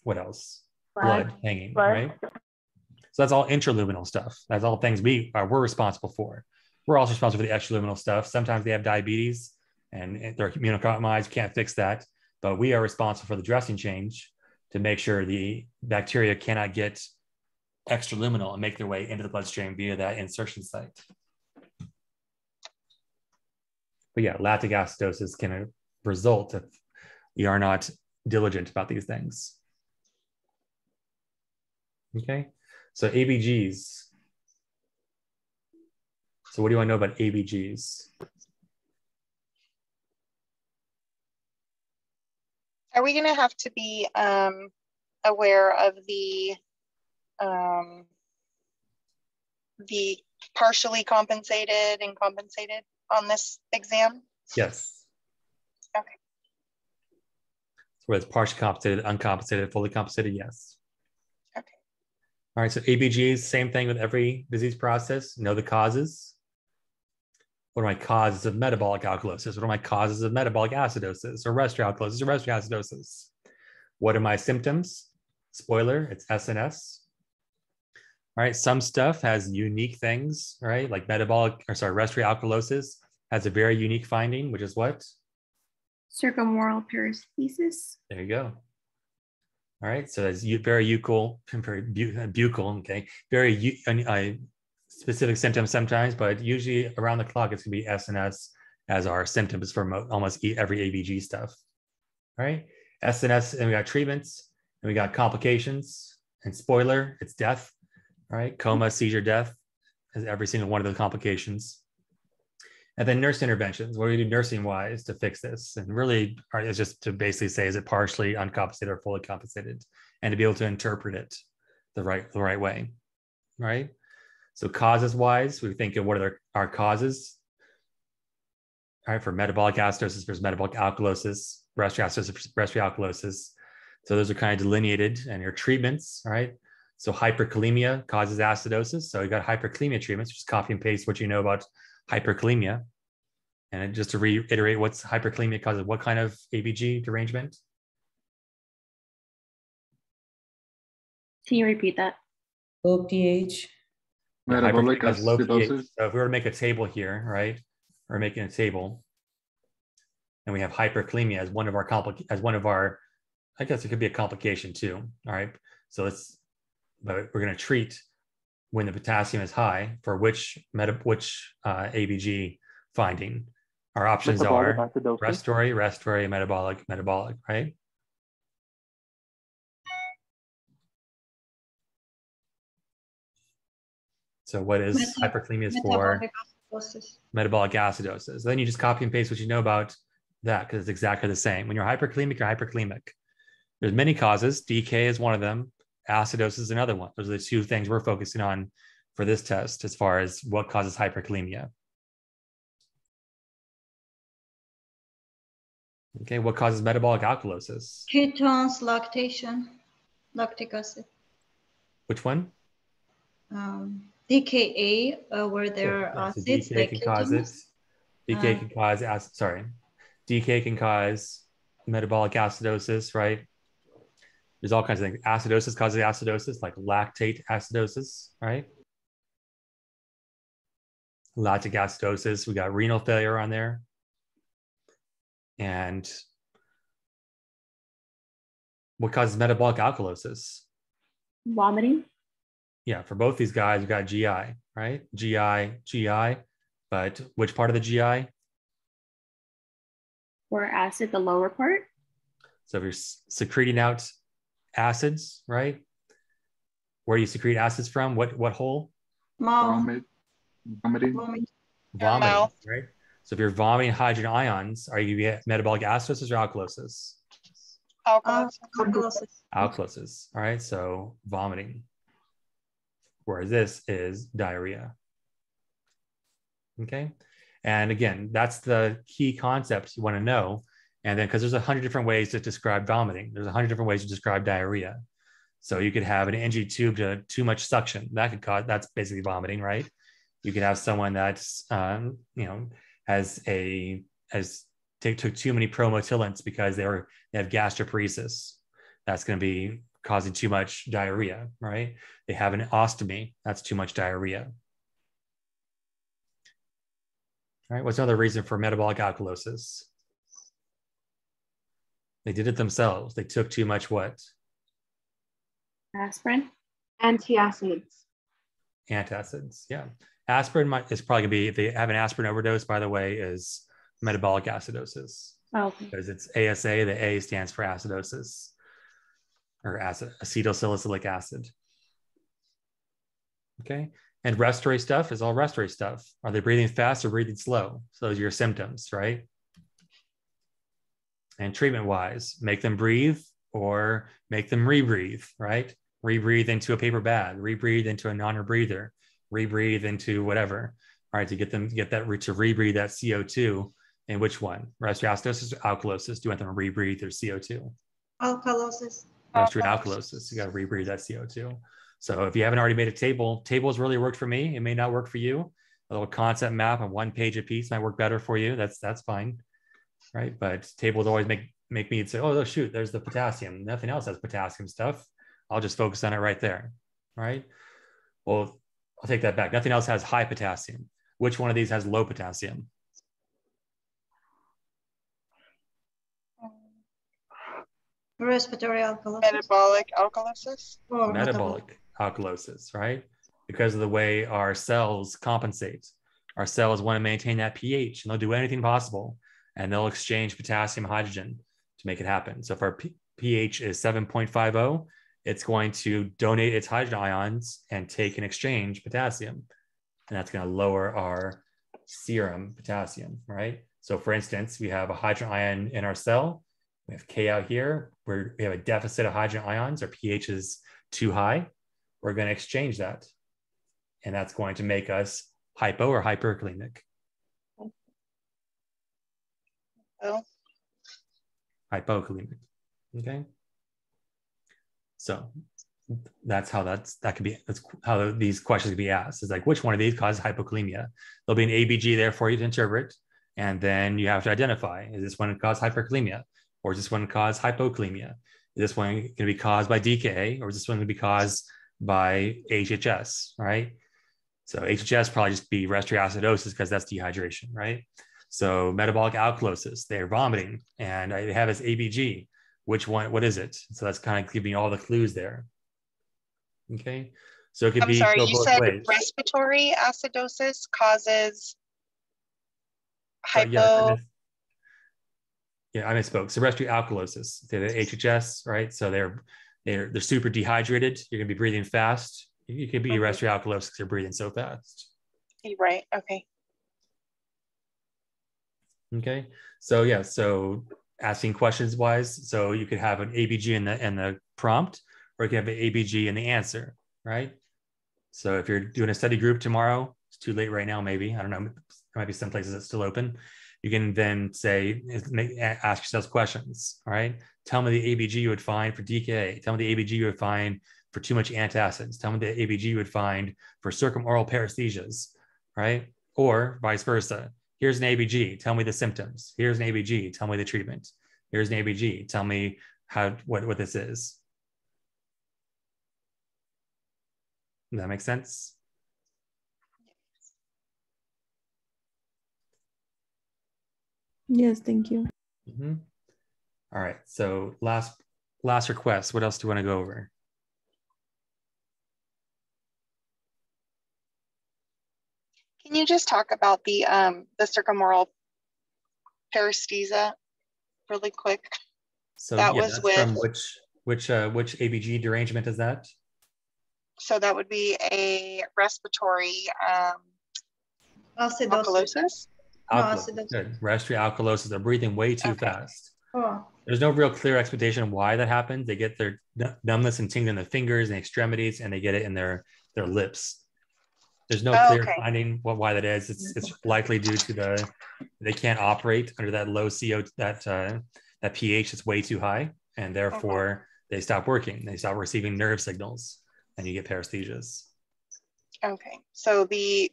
what else? Blood, blood hanging, blood. Right? So that's all intraluminal stuff. That's all things we are we're responsible for. We're also responsible for the extraluminal stuff. Sometimes they have diabetes and they're immunocompromised, can't fix that. but we are responsible for the dressing change to make sure the bacteria cannot get extraluminal and make their way into the bloodstream via that insertion site. But yeah, lactic acidosis can result if you are not diligent about these things. Okay, so A B Gs. So what do you want to know about A B Gs? Are we going to have to be um, aware of the um, the partially compensated and compensated on this exam? Yes. Okay. So whether it's partially compensated, uncompensated, fully compensated, yes. Okay. All right, so A B Gs, same thing with every disease process. Know the causes. What are my causes of metabolic alkalosis? What are my causes of metabolic acidosis or respiratory alkalosis or respiratory acidosis? What are my symptoms? Spoiler, it's S N S. All right, some stuff has unique things, right? Like metabolic, or sorry, respiratory alkalosis has a very unique finding, which is what? Circummoral paresthesis. There you go. All right, so that's very buccal, very buccal, okay? Very, I, specific symptoms sometimes, but usually around the clock, it's gonna be S N S as our symptoms for almost every A B G stuff, all right? S N S, and we got treatments, and we got complications, and spoiler, it's death, all right? Coma, seizure, death is every single one of the complications. And then nurse interventions, what do we do nursing-wise to fix this? And really, right, it's just to basically say, is it partially uncompensated or fully compensated? And to be able to interpret it the right, the right way, right? So causes-wise, we think of what are our causes, all right, for metabolic acidosis versus metabolic alkalosis, respiratory acidosis versus respiratory alkalosis. So those are kind of delineated, and your treatments, all right? So hyperkalemia causes acidosis. So you got hyperkalemia treatments, just copy and paste what you know about hyperkalemia. And just to reiterate, what's hyperkalemia causes what kind of A B G derangement? Can you repeat that? O P H. Metabolic acidosis. So if we were to make a table here, right? We're making a table, and we have hyperkalemia as one of our complic as one of our, I guess it could be a complication too. All right. So let's, but we're going to treat when the potassium is high for which meta which uh, A B G finding. Our options metabolic are acidosis. Respiratory, respiratory, metabolic, metabolic, right? So what is hyperkalemia is for? Acidosis. Metabolic acidosis. So then you just copy and paste what you know about that because it's exactly the same. When you're hyperkalemic, you're hyperkalemic. There's many causes. D K A is one of them. Acidosis is another one. Those are the two things we're focusing on for this test as far as what causes hyperkalemia. Okay, what causes metabolic alkalosis? Ketones, lactation, lactic acid. Which one? Um. D K A, uh, where there are so acids. D K A can cause it. D K A uh, can cause acid. Sorry, D K A can cause metabolic acidosis. Right? There's all kinds of things. Acidosis causes acidosis, like lactate acidosis. Right? Lactic acidosis. We got renal failure on there, and what causes metabolic alkalosis? Vomiting. Yeah, for both these guys, we've got G I, right? G I, G I, but which part of the G I? Or acid, the lower part. So if you're secreting out acids, right? Where do you secrete acids from? What what hole? Mouth. Vomit. Vomiting. Vomiting, Vomiting right? So if you're vomiting hydrogen ions, are you metabolic acidosis or alkalosis? Alkalosis. Alkalosis. Alkalosis, all right, so vomiting. Whereas this is diarrhea, okay? And again, that's the key concepts you wanna know. And then, because there's a hundred different ways to describe vomiting. There's a hundred different ways to describe diarrhea. So you could have an N G tube to too much suction. That could cause, that's basically vomiting, right? You could have someone that's, um, you know, has a, has take, took too many promotilants because they were, they have gastroparesis. That's gonna be causing too much diarrhea, right? They have an ostomy, that's too much diarrhea. All right, what's another reason for metabolic alkalosis? They did it themselves. They took too much what? Aspirin. Antacids. Antacids, yeah. Aspirin might, is probably going to be, if they have an aspirin overdose, by the way, is metabolic acidosis. Oh, okay. Because it's A S A, the A stands for acidosis, or acid, acetylsalicylic acid. Okay. And respiratory stuff is all respiratory stuff. Are they breathing fast or breathing slow? So those are your symptoms, right? And treatment-wise, make them breathe or make them rebreathe, right? Rebreathe into a paper bag, rebreathe into a non-rebreather, rebreathe into whatever, all right, to get them, get that to rebreathe that C O two. And which one? Respiratory acidosis or alkalosis? Do you want them to rebreathe their C O two? Alkalosis. Respiratory alkalosis. You got to rebreathe that C O two. So if you haven't already made a table, tables really worked for me. It may not work for you. A little concept map on one page a piece might work better for you. That's that's fine, right? But tables always make make me say, oh, shoot, there's the potassium. Nothing else has potassium stuff. I'll just focus on it right there, right? Well, I'll take that back. Nothing else has high potassium. Which one of these has low potassium? Respiratory alkalosis. Metabolic alkalosis. Or metabolic alkalosis, right? Because of the way our cells compensate. Our cells want to maintain that pH, and they'll do anything possible, and they'll exchange potassium and hydrogen to make it happen. So if our P pH is seven point five zero, it's going to donate its hydrogen ions and take and exchange potassium. And that's going to lower our serum potassium, right? So for instance, we have a hydrogen ion in our cell. We have K out here, where we have a deficit of hydrogen ions, our pH is too high. We're going to exchange that. And that's going to make us hypo or hyperkalemic. Oh. Hypokalemic. Okay. So that's how that's that could be that's how these questions could be asked. It's like, which one of these causes hypokalemia? There'll be an A B G there for you to interpret. And then you have to identify, is this one cause hyperkalemia? Or is this one caused hypokalemia? Is this one going to be caused by D K A? Or is this one going to be caused by H H S, right? So H H S probably just be respiratory acidosis because that's dehydration, right? So metabolic alkalosis, they're vomiting, and I have as A B G. Which one, what is it? So that's kind of giving all the clues there, okay? So it could I'm be- I'm sorry, you said ways. Respiratory acidosis causes hypo- so, yeah, Yeah, I misspoke. So respiratory alkalosis, they're the H H S, right? So they're they're they're super dehydrated. You're gonna be breathing fast. You could be okay. Respiratory alkalosis because you're breathing so fast. Right. Okay. Okay. So yeah. So asking questions wise, so you could have an A B G in the in the prompt, or you could have an A B G in the answer, right? So if you're doing a study group tomorrow, it's too late right now. Maybe I don't know. There might be some places that's still open. You can then say, make, ask yourselves questions, all right? Tell me the A B G you would find for D K A. Tell me the A B G you would find for too much antacids. Tell me the A B G you would find for circumoral paresthesias, right? Or vice versa. Here's an A B G, tell me the symptoms. Here's an A B G, tell me the treatment. Here's an A B G, tell me how what, what this is. Does that make sense? Yes, thank you. Mm-hmm. All right, so last last request. What else do you want to go over? Can you just talk about the um, the circumoral paresthesia really quick? So that yeah, was with from which which uh, which A B G derangement is that? So that would be a respiratory um, alkalosis. Alkalosis. Good. Respiratory alkalosis. They're breathing way too okay. fast. Oh. There's no real clear explanation why that happens. They get their numbness and tingling in the fingers and extremities, and they get it in their their lips. There's no oh, clear okay. finding what why that is. It's it's likely due to the they can't operate under that low C O that uh, that pH is way too high, and therefore okay. they stop working. They stop receiving nerve signals, and you get paresthesias. Okay, so the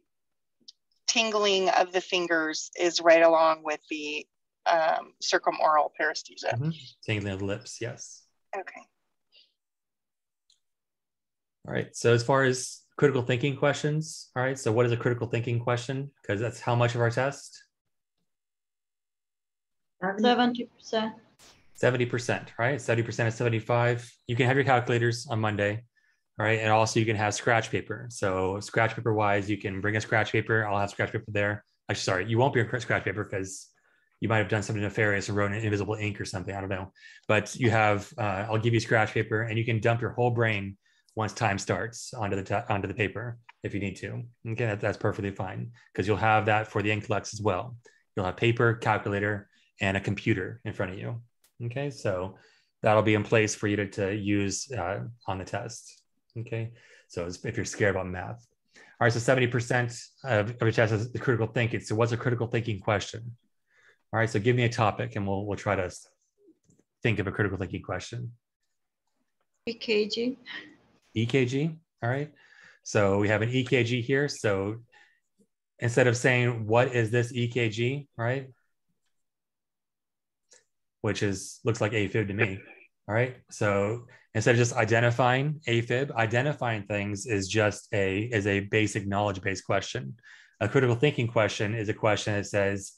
tingling of the fingers is right along with the um, circumoral paresthesia. Mm-hmm. Tingling of the lips, yes. Okay. All right, so as far as critical thinking questions, all right, so what is a critical thinking question? Because that's how much of our test? seventy percent. seventy percent, right? seventy percent of seventy-five. You can have your calculators on Monday, all right? And also you can have scratch paper. So scratch paper wise, you can bring a scratch paper. I'll have scratch paper there. Actually, sorry, you won't be on scratch paper because you might've done something nefarious and wrote in invisible ink or something, I don't know. But you have, uh, I'll give you scratch paper and you can dump your whole brain once time starts onto the onto the paper if you need to. Okay, that, that's perfectly fine because you'll have that for the N C L E X as well. You'll have paper, calculator, and a computer in front of you. Okay, so that'll be in place for you to, to use uh, on the test. Okay, so if you're scared about math. All right, so seventy percent of, of your test is the critical thinking. So what's a critical thinking question? All right, so give me a topic and we'll, we'll try to think of a critical thinking question. E K G. E K G, all right. So we have an E K G here. So instead of saying, what is this E K G, right? Which is, looks like A fib to me, all right? So instead of just identifying A fib, identifying things is just a, is a basic knowledge-based question. A critical thinking question is a question that says,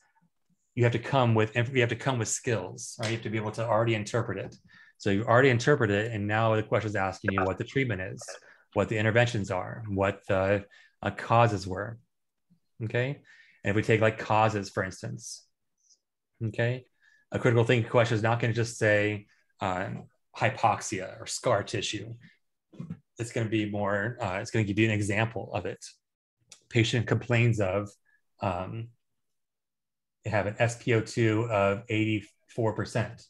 you have to come with, you have to come with skills, right? You have to be able to already interpret it. So you've already interpreted it, and now the question is asking you what the treatment is, what the interventions are, what the uh, causes were, okay? And if we take like causes, for instance, okay? A critical thinking question is not going to just say um, hypoxia or scar tissue. It's going to be more, uh, it's going to give you an example of it. Patient complains of, um, they have an S P O two of eighty-four percent.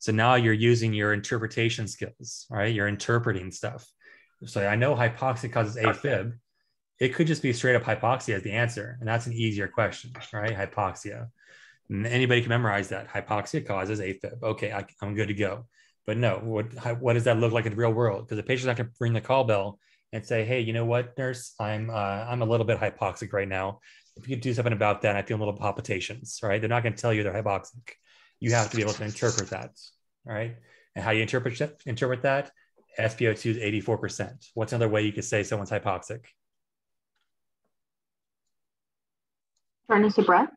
So now you're using your interpretation skills, right? You're interpreting stuff. So I know hypoxia causes A fib. It could just be straight up hypoxia as the answer. And that's an easier question, right? Hypoxia. Anybody can memorize that. Hypoxia causes AFib. Okay, I, I'm good to go. But no, what, what does that look like in the real world? Because the patient's not going to ring the call bell and say, hey, you know what, nurse, I'm uh, I'm a little bit hypoxic right now. If you could do something about that, I feel a little palpitations, right? They're not going to tell you they're hypoxic. You have to be able to interpret that, all right? And how you interpret, interpret that, S P O two is eighty-four percent. What's another way you could say someone's hypoxic? Shortness of breath.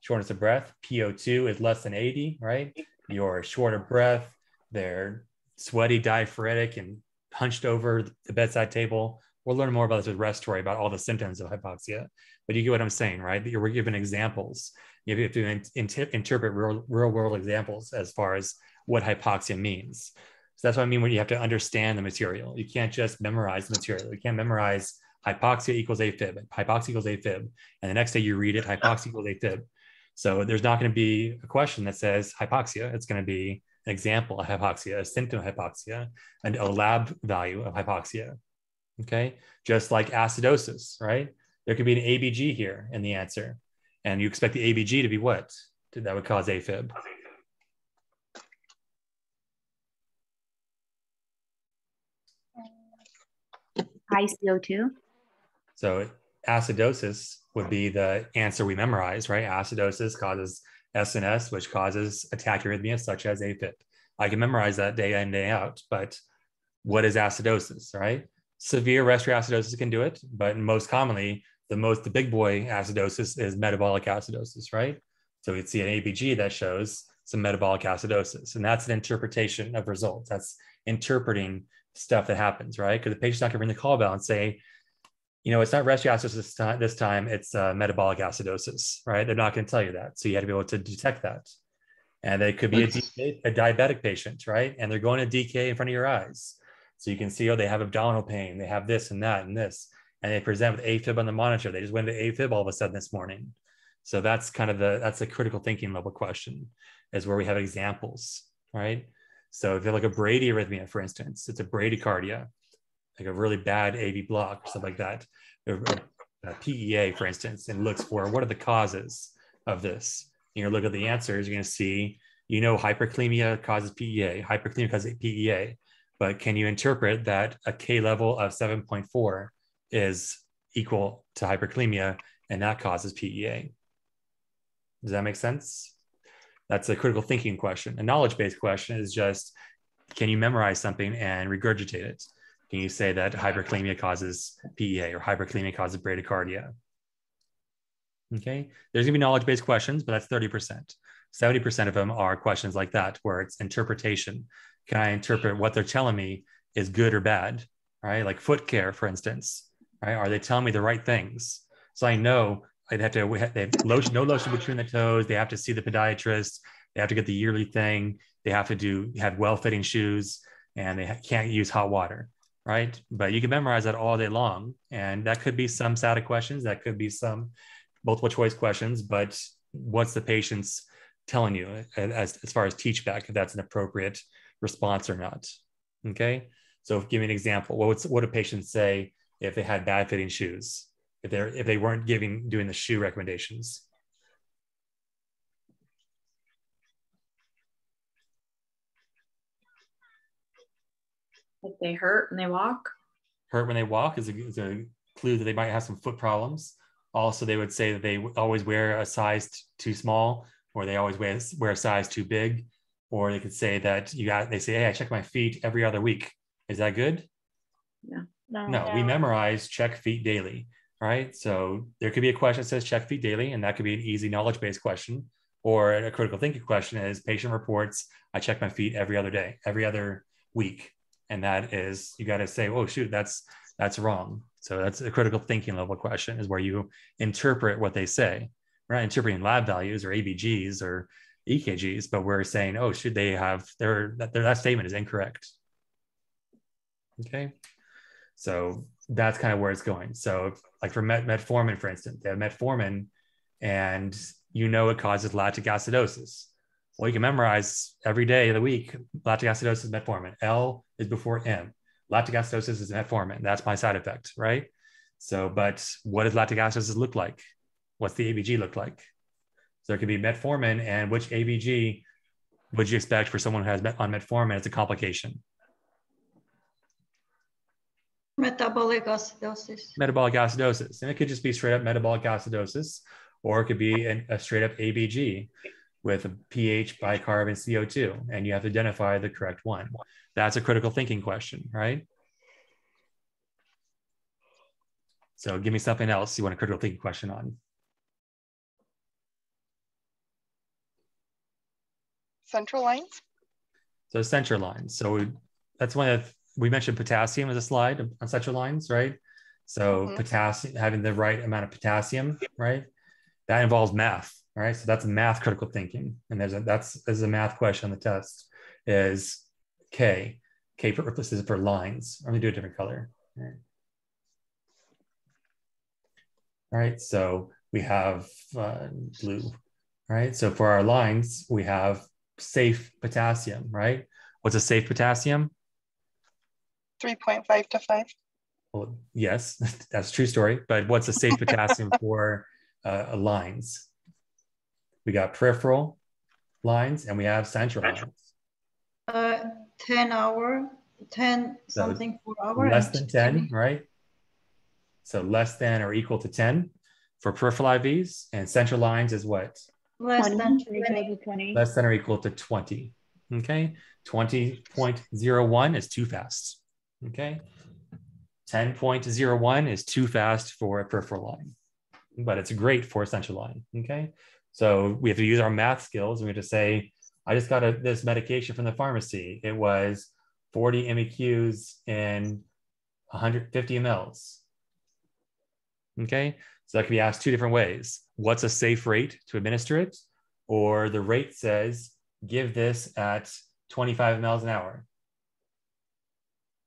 Shortness of breath, P O two is less than eighty, right? You're short of breath, they're sweaty, diaphoretic, and hunched over the bedside table. We'll learn more about this with REST story about all the symptoms of hypoxia, but you get what I'm saying, right? We're given examples. You have to in in interpret real, real world examples as far as what hypoxia means. So that's what I mean when you have to understand the material. You can't just memorize the material. You can't memorize hypoxia equals A fib, hypoxia equals A fib. And the next day you read it, hypoxia equals A fib. So there's not going to be a question that says hypoxia. It's going to be an example of hypoxia, a symptom of hypoxia, and a lab value of hypoxia, okay? Just like acidosis, right? There could be an A B G here in the answer, and you expect the A B G to be what? That would cause AFib. High C O two. So acidosis would be the answer we memorize, right? Acidosis causes S N S, which causes tachyarrhythmia such as AFib. I can memorize that day in, day out, but what is acidosis, right? Severe respiratory acidosis can do it, but most commonly, the most, the big boy acidosis is metabolic acidosis, right? So we'd see an A B G that shows some metabolic acidosis, and that's an interpretation of results. That's interpreting stuff that happens, right? Because the patient's not gonna ring the call bell and say, you know, it's not respiratory acidosis this time, this time it's uh, metabolic acidosis, right? They're not going to tell you that. So you have to be able to detect that. And they could be a, D K, a diabetic patient, right? And they're going to D K A in front of your eyes. So you can see, oh, they have abdominal pain. They have this and that and this. And they present with A fib on the monitor. They just went to A fib all of a sudden this morning. So that's kind of the, that's a critical thinking level question is where we have examples, right? So if they're like a bradyarrhythmia, for instance, it's a bradycardia. Like a really bad A V block or something like that, a P E A, for instance, and looks for what are the causes of this. You know, look at the answers, you're going to see, you know, hyperkalemia causes P E A, hyperkalemia causes P E A, but can you interpret that a K level of seven point four is equal to hyperkalemia and that causes P E A? Does that make sense? That's a critical thinking question. A knowledge-based question is just, can you memorize something and regurgitate it? Can you say that hyperkalemia causes P E A or hyperkalemia causes bradycardia? Okay, there's gonna be knowledge-based questions, but that's thirty percent. seventy percent of them are questions like that, where it's interpretation. Can I interpret what they're telling me is good or bad, right? Like foot care, for instance, right? Are they telling me the right things? So I know I'd have to, they have lotion, no lotion between the toes. They have to see the podiatrist. They have to get the yearly thing. They have to do, have well-fitting shoes, and they can't use hot water, right? But you can memorize that all day long. And that could be some S A T A questions. That could be some multiple choice questions, but what's the patient's telling you as, as far as teach back, if that's an appropriate response or not, okay? So give me an example. What would, what do patients say if they had bad fitting shoes? If they're, if they weren't giving, doing the shoe recommendations? Like they hurt when they walk. Hurt when they walk is a, is a clue that they might have some foot problems. Also, they would say that they always wear a size too small, or they always wear, wear a size too big, or they could say that you got, they say, hey, I check my feet every other week. Is that good? No. No, no, no. We memorize check feet daily, right? So there could be a question that says check feet daily, and that could be an easy knowledge-based question, or a critical thinking question is patient reports, I check my feet every other day, every other week. And that is, you got to say, oh, shoot, that's, that's wrong. So that's a critical thinking level question, is where you interpret what they say. We're not interpreting lab values or A B Gs or E K Gs, but we're saying, oh, should they have their, that, their, that statement is incorrect. Okay. So that's kind of where it's going. So if, like for met, metformin, for instance, they have metformin and you know it causes lactic acidosis. Well, you can memorize every day of the week, lactic acidosis, metformin. L is before M. Lactic acidosis is metformin. That's my side effect, right? So, but what does lactic acidosis look like? What's the A B G look like? So it could be metformin, and which A B G would you expect for someone who has met, on metformin as a complication? Metabolic acidosis. Metabolic acidosis. And it could just be straight up metabolic acidosis, or it could be an, a straight up A B G with a pH, bicarb, and C O two, and you have to identify the correct one. That's a critical thinking question, right? So give me something else you want a critical thinking question on. Central lines. So central lines. So we, that's one of, we mentioned potassium as a slide on central lines, right? So mm-hmm. potassium, having the right amount of potassium, right? That involves math. All right, so that's math critical thinking, and there's a that's there's a math question on the test. Is K K for this is for lines? I'm gonna do a different color. All right, All right so we have uh, blue. All right, so for our lines, we have safe potassium. Right, what's a safe potassium? three point five to five. Well, yes, that's a true story. But what's a safe potassium for uh, lines? We got peripheral lines, and we have central lines. Uh, ten hour, ten so something per hour. Less than ten, right? So less than or equal to ten for peripheral I Vs, and central lines is what? Less than or twenty. Less than or equal to twenty, okay? twenty point zero one is too fast, okay? ten point zero one is too fast for a peripheral line, but it's great for a central line, okay? So we have to use our math skills, and we have to say, I just got a, this medication from the pharmacy. It was forty M E Qs in one hundred fifty mils. Okay, so that can be asked two different ways. What's a safe rate to administer it? Or the rate says, give this at twenty-five miles an hour.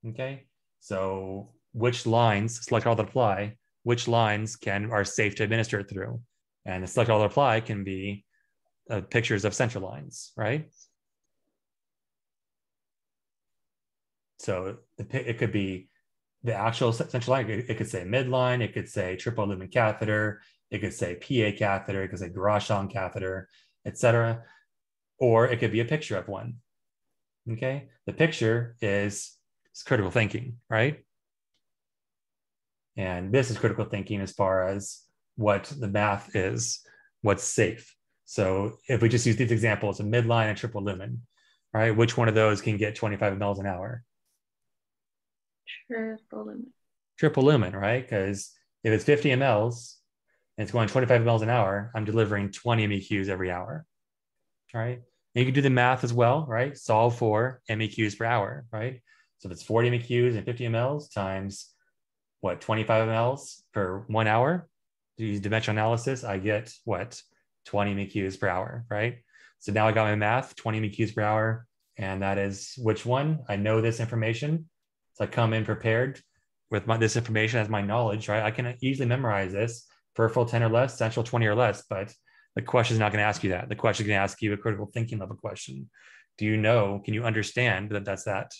Okay, so which lines, select all that apply, which lines can are safe to administer it through? And the select all apply can be uh, pictures of central lines, right? So the, it could be the actual central line. It, it could say midline. It could say triple lumen catheter. It could say P A catheter. It could say Groshon catheter, et cetera. Or it could be a picture of one, okay? The picture is, is critical thinking, right? And this is critical thinking as far as what the math is, what's safe. So if we just use these examples, a midline and triple lumen, right? Which one of those can get twenty-five miles an hour? Triple lumen. Triple lumen, right? Because if it's fifty mils and it's going twenty-five miles an hour, I'm delivering twenty M E Qs every hour. right? And you can do the math as well, right? Solve for M E Qs per hour, right? So if it's forty M E Qs and fifty mLs times what, twenty-five mLs per one hour, to use dimensional analysis, I get what, twenty M E Qs per hour, right? So now I got my math, twenty M E Qs per hour, and that is which one? I know this information. So I come in prepared with my, this information as my knowledge, right? I can easily memorize this, peripheral ten or less, central twenty or less, but the question is not going to ask you that. The question is going to ask you a critical thinking level question. Do you know, can you understand that that's that,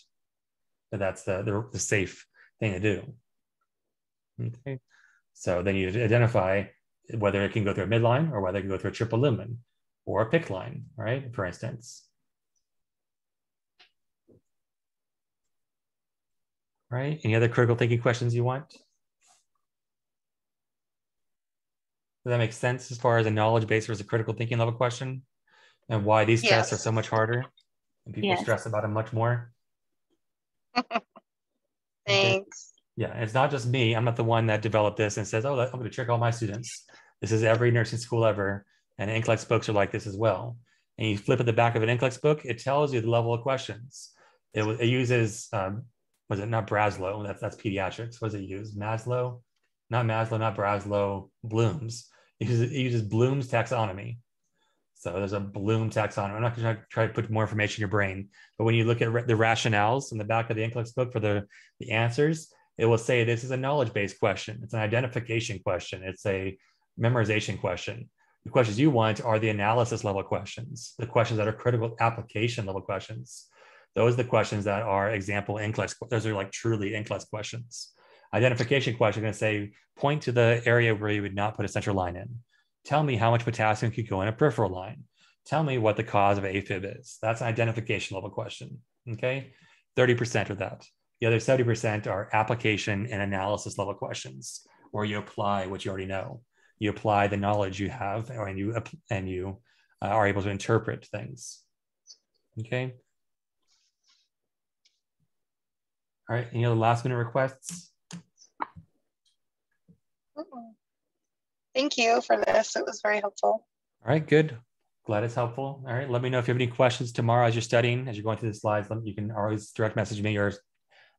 that that's the, the, the safe thing to do? Okay. So then you identify whether it can go through a midline or whether it can go through a triple lumen or a P I C line, right, for instance. Right, any other critical thinking questions you want? Does that make sense as far as a knowledge base versus a critical thinking level question? And why these yes. tests are so much harder? And people yes. stress about them much more? Thanks. Okay. Yeah, and it's not just me. I'm not the one that developed this and says, oh, I'm going to trick all my students. This is every nursing school ever. And N C L E X books are like this as well. And you flip at the back of an N C L E X book, it tells you the level of questions. It, it uses, um, was it not Braslow? That's, that's pediatrics. What does it use? Maslow? Not Maslow, not Braslow, Bloom's. It uses, it uses Bloom's taxonomy. So there's a Bloom taxonomy. I'm not going to try to put more information in your brain, but when you look at ra the rationales in the back of the N C L E X book for the, the answers, it will say this is a knowledge-based question. It's an identification question. It's a memorization question. The questions you want are the analysis level questions, the questions that are critical application level questions. Those are the questions that are example N C L E X. Those are like truly N C L E X questions. Identification question, I'm gonna say, point to the area where you would not put a central line in. Tell me how much potassium could go in a peripheral line. Tell me what the cause of A fib is. That's an identification level question, okay? thirty percent of that. The other seventy percent are application and analysis level questions, where you apply what you already know. You apply the knowledge you have, and you and you uh, are able to interpret things. Okay. All right. Any other last minute requests? Thank you for this. It was very helpful. All right. Good. Glad it's helpful. All right. Let me know if you have any questions tomorrow as you're studying, as you're going through the slides. You can always direct message me or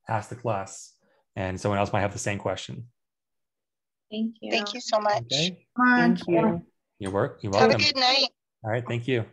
ask the class, and someone else might have the same question. Thank you. Thank you so much. Okay. Thank you. You're, work, you're welcome. Have a good night. All right. Thank you.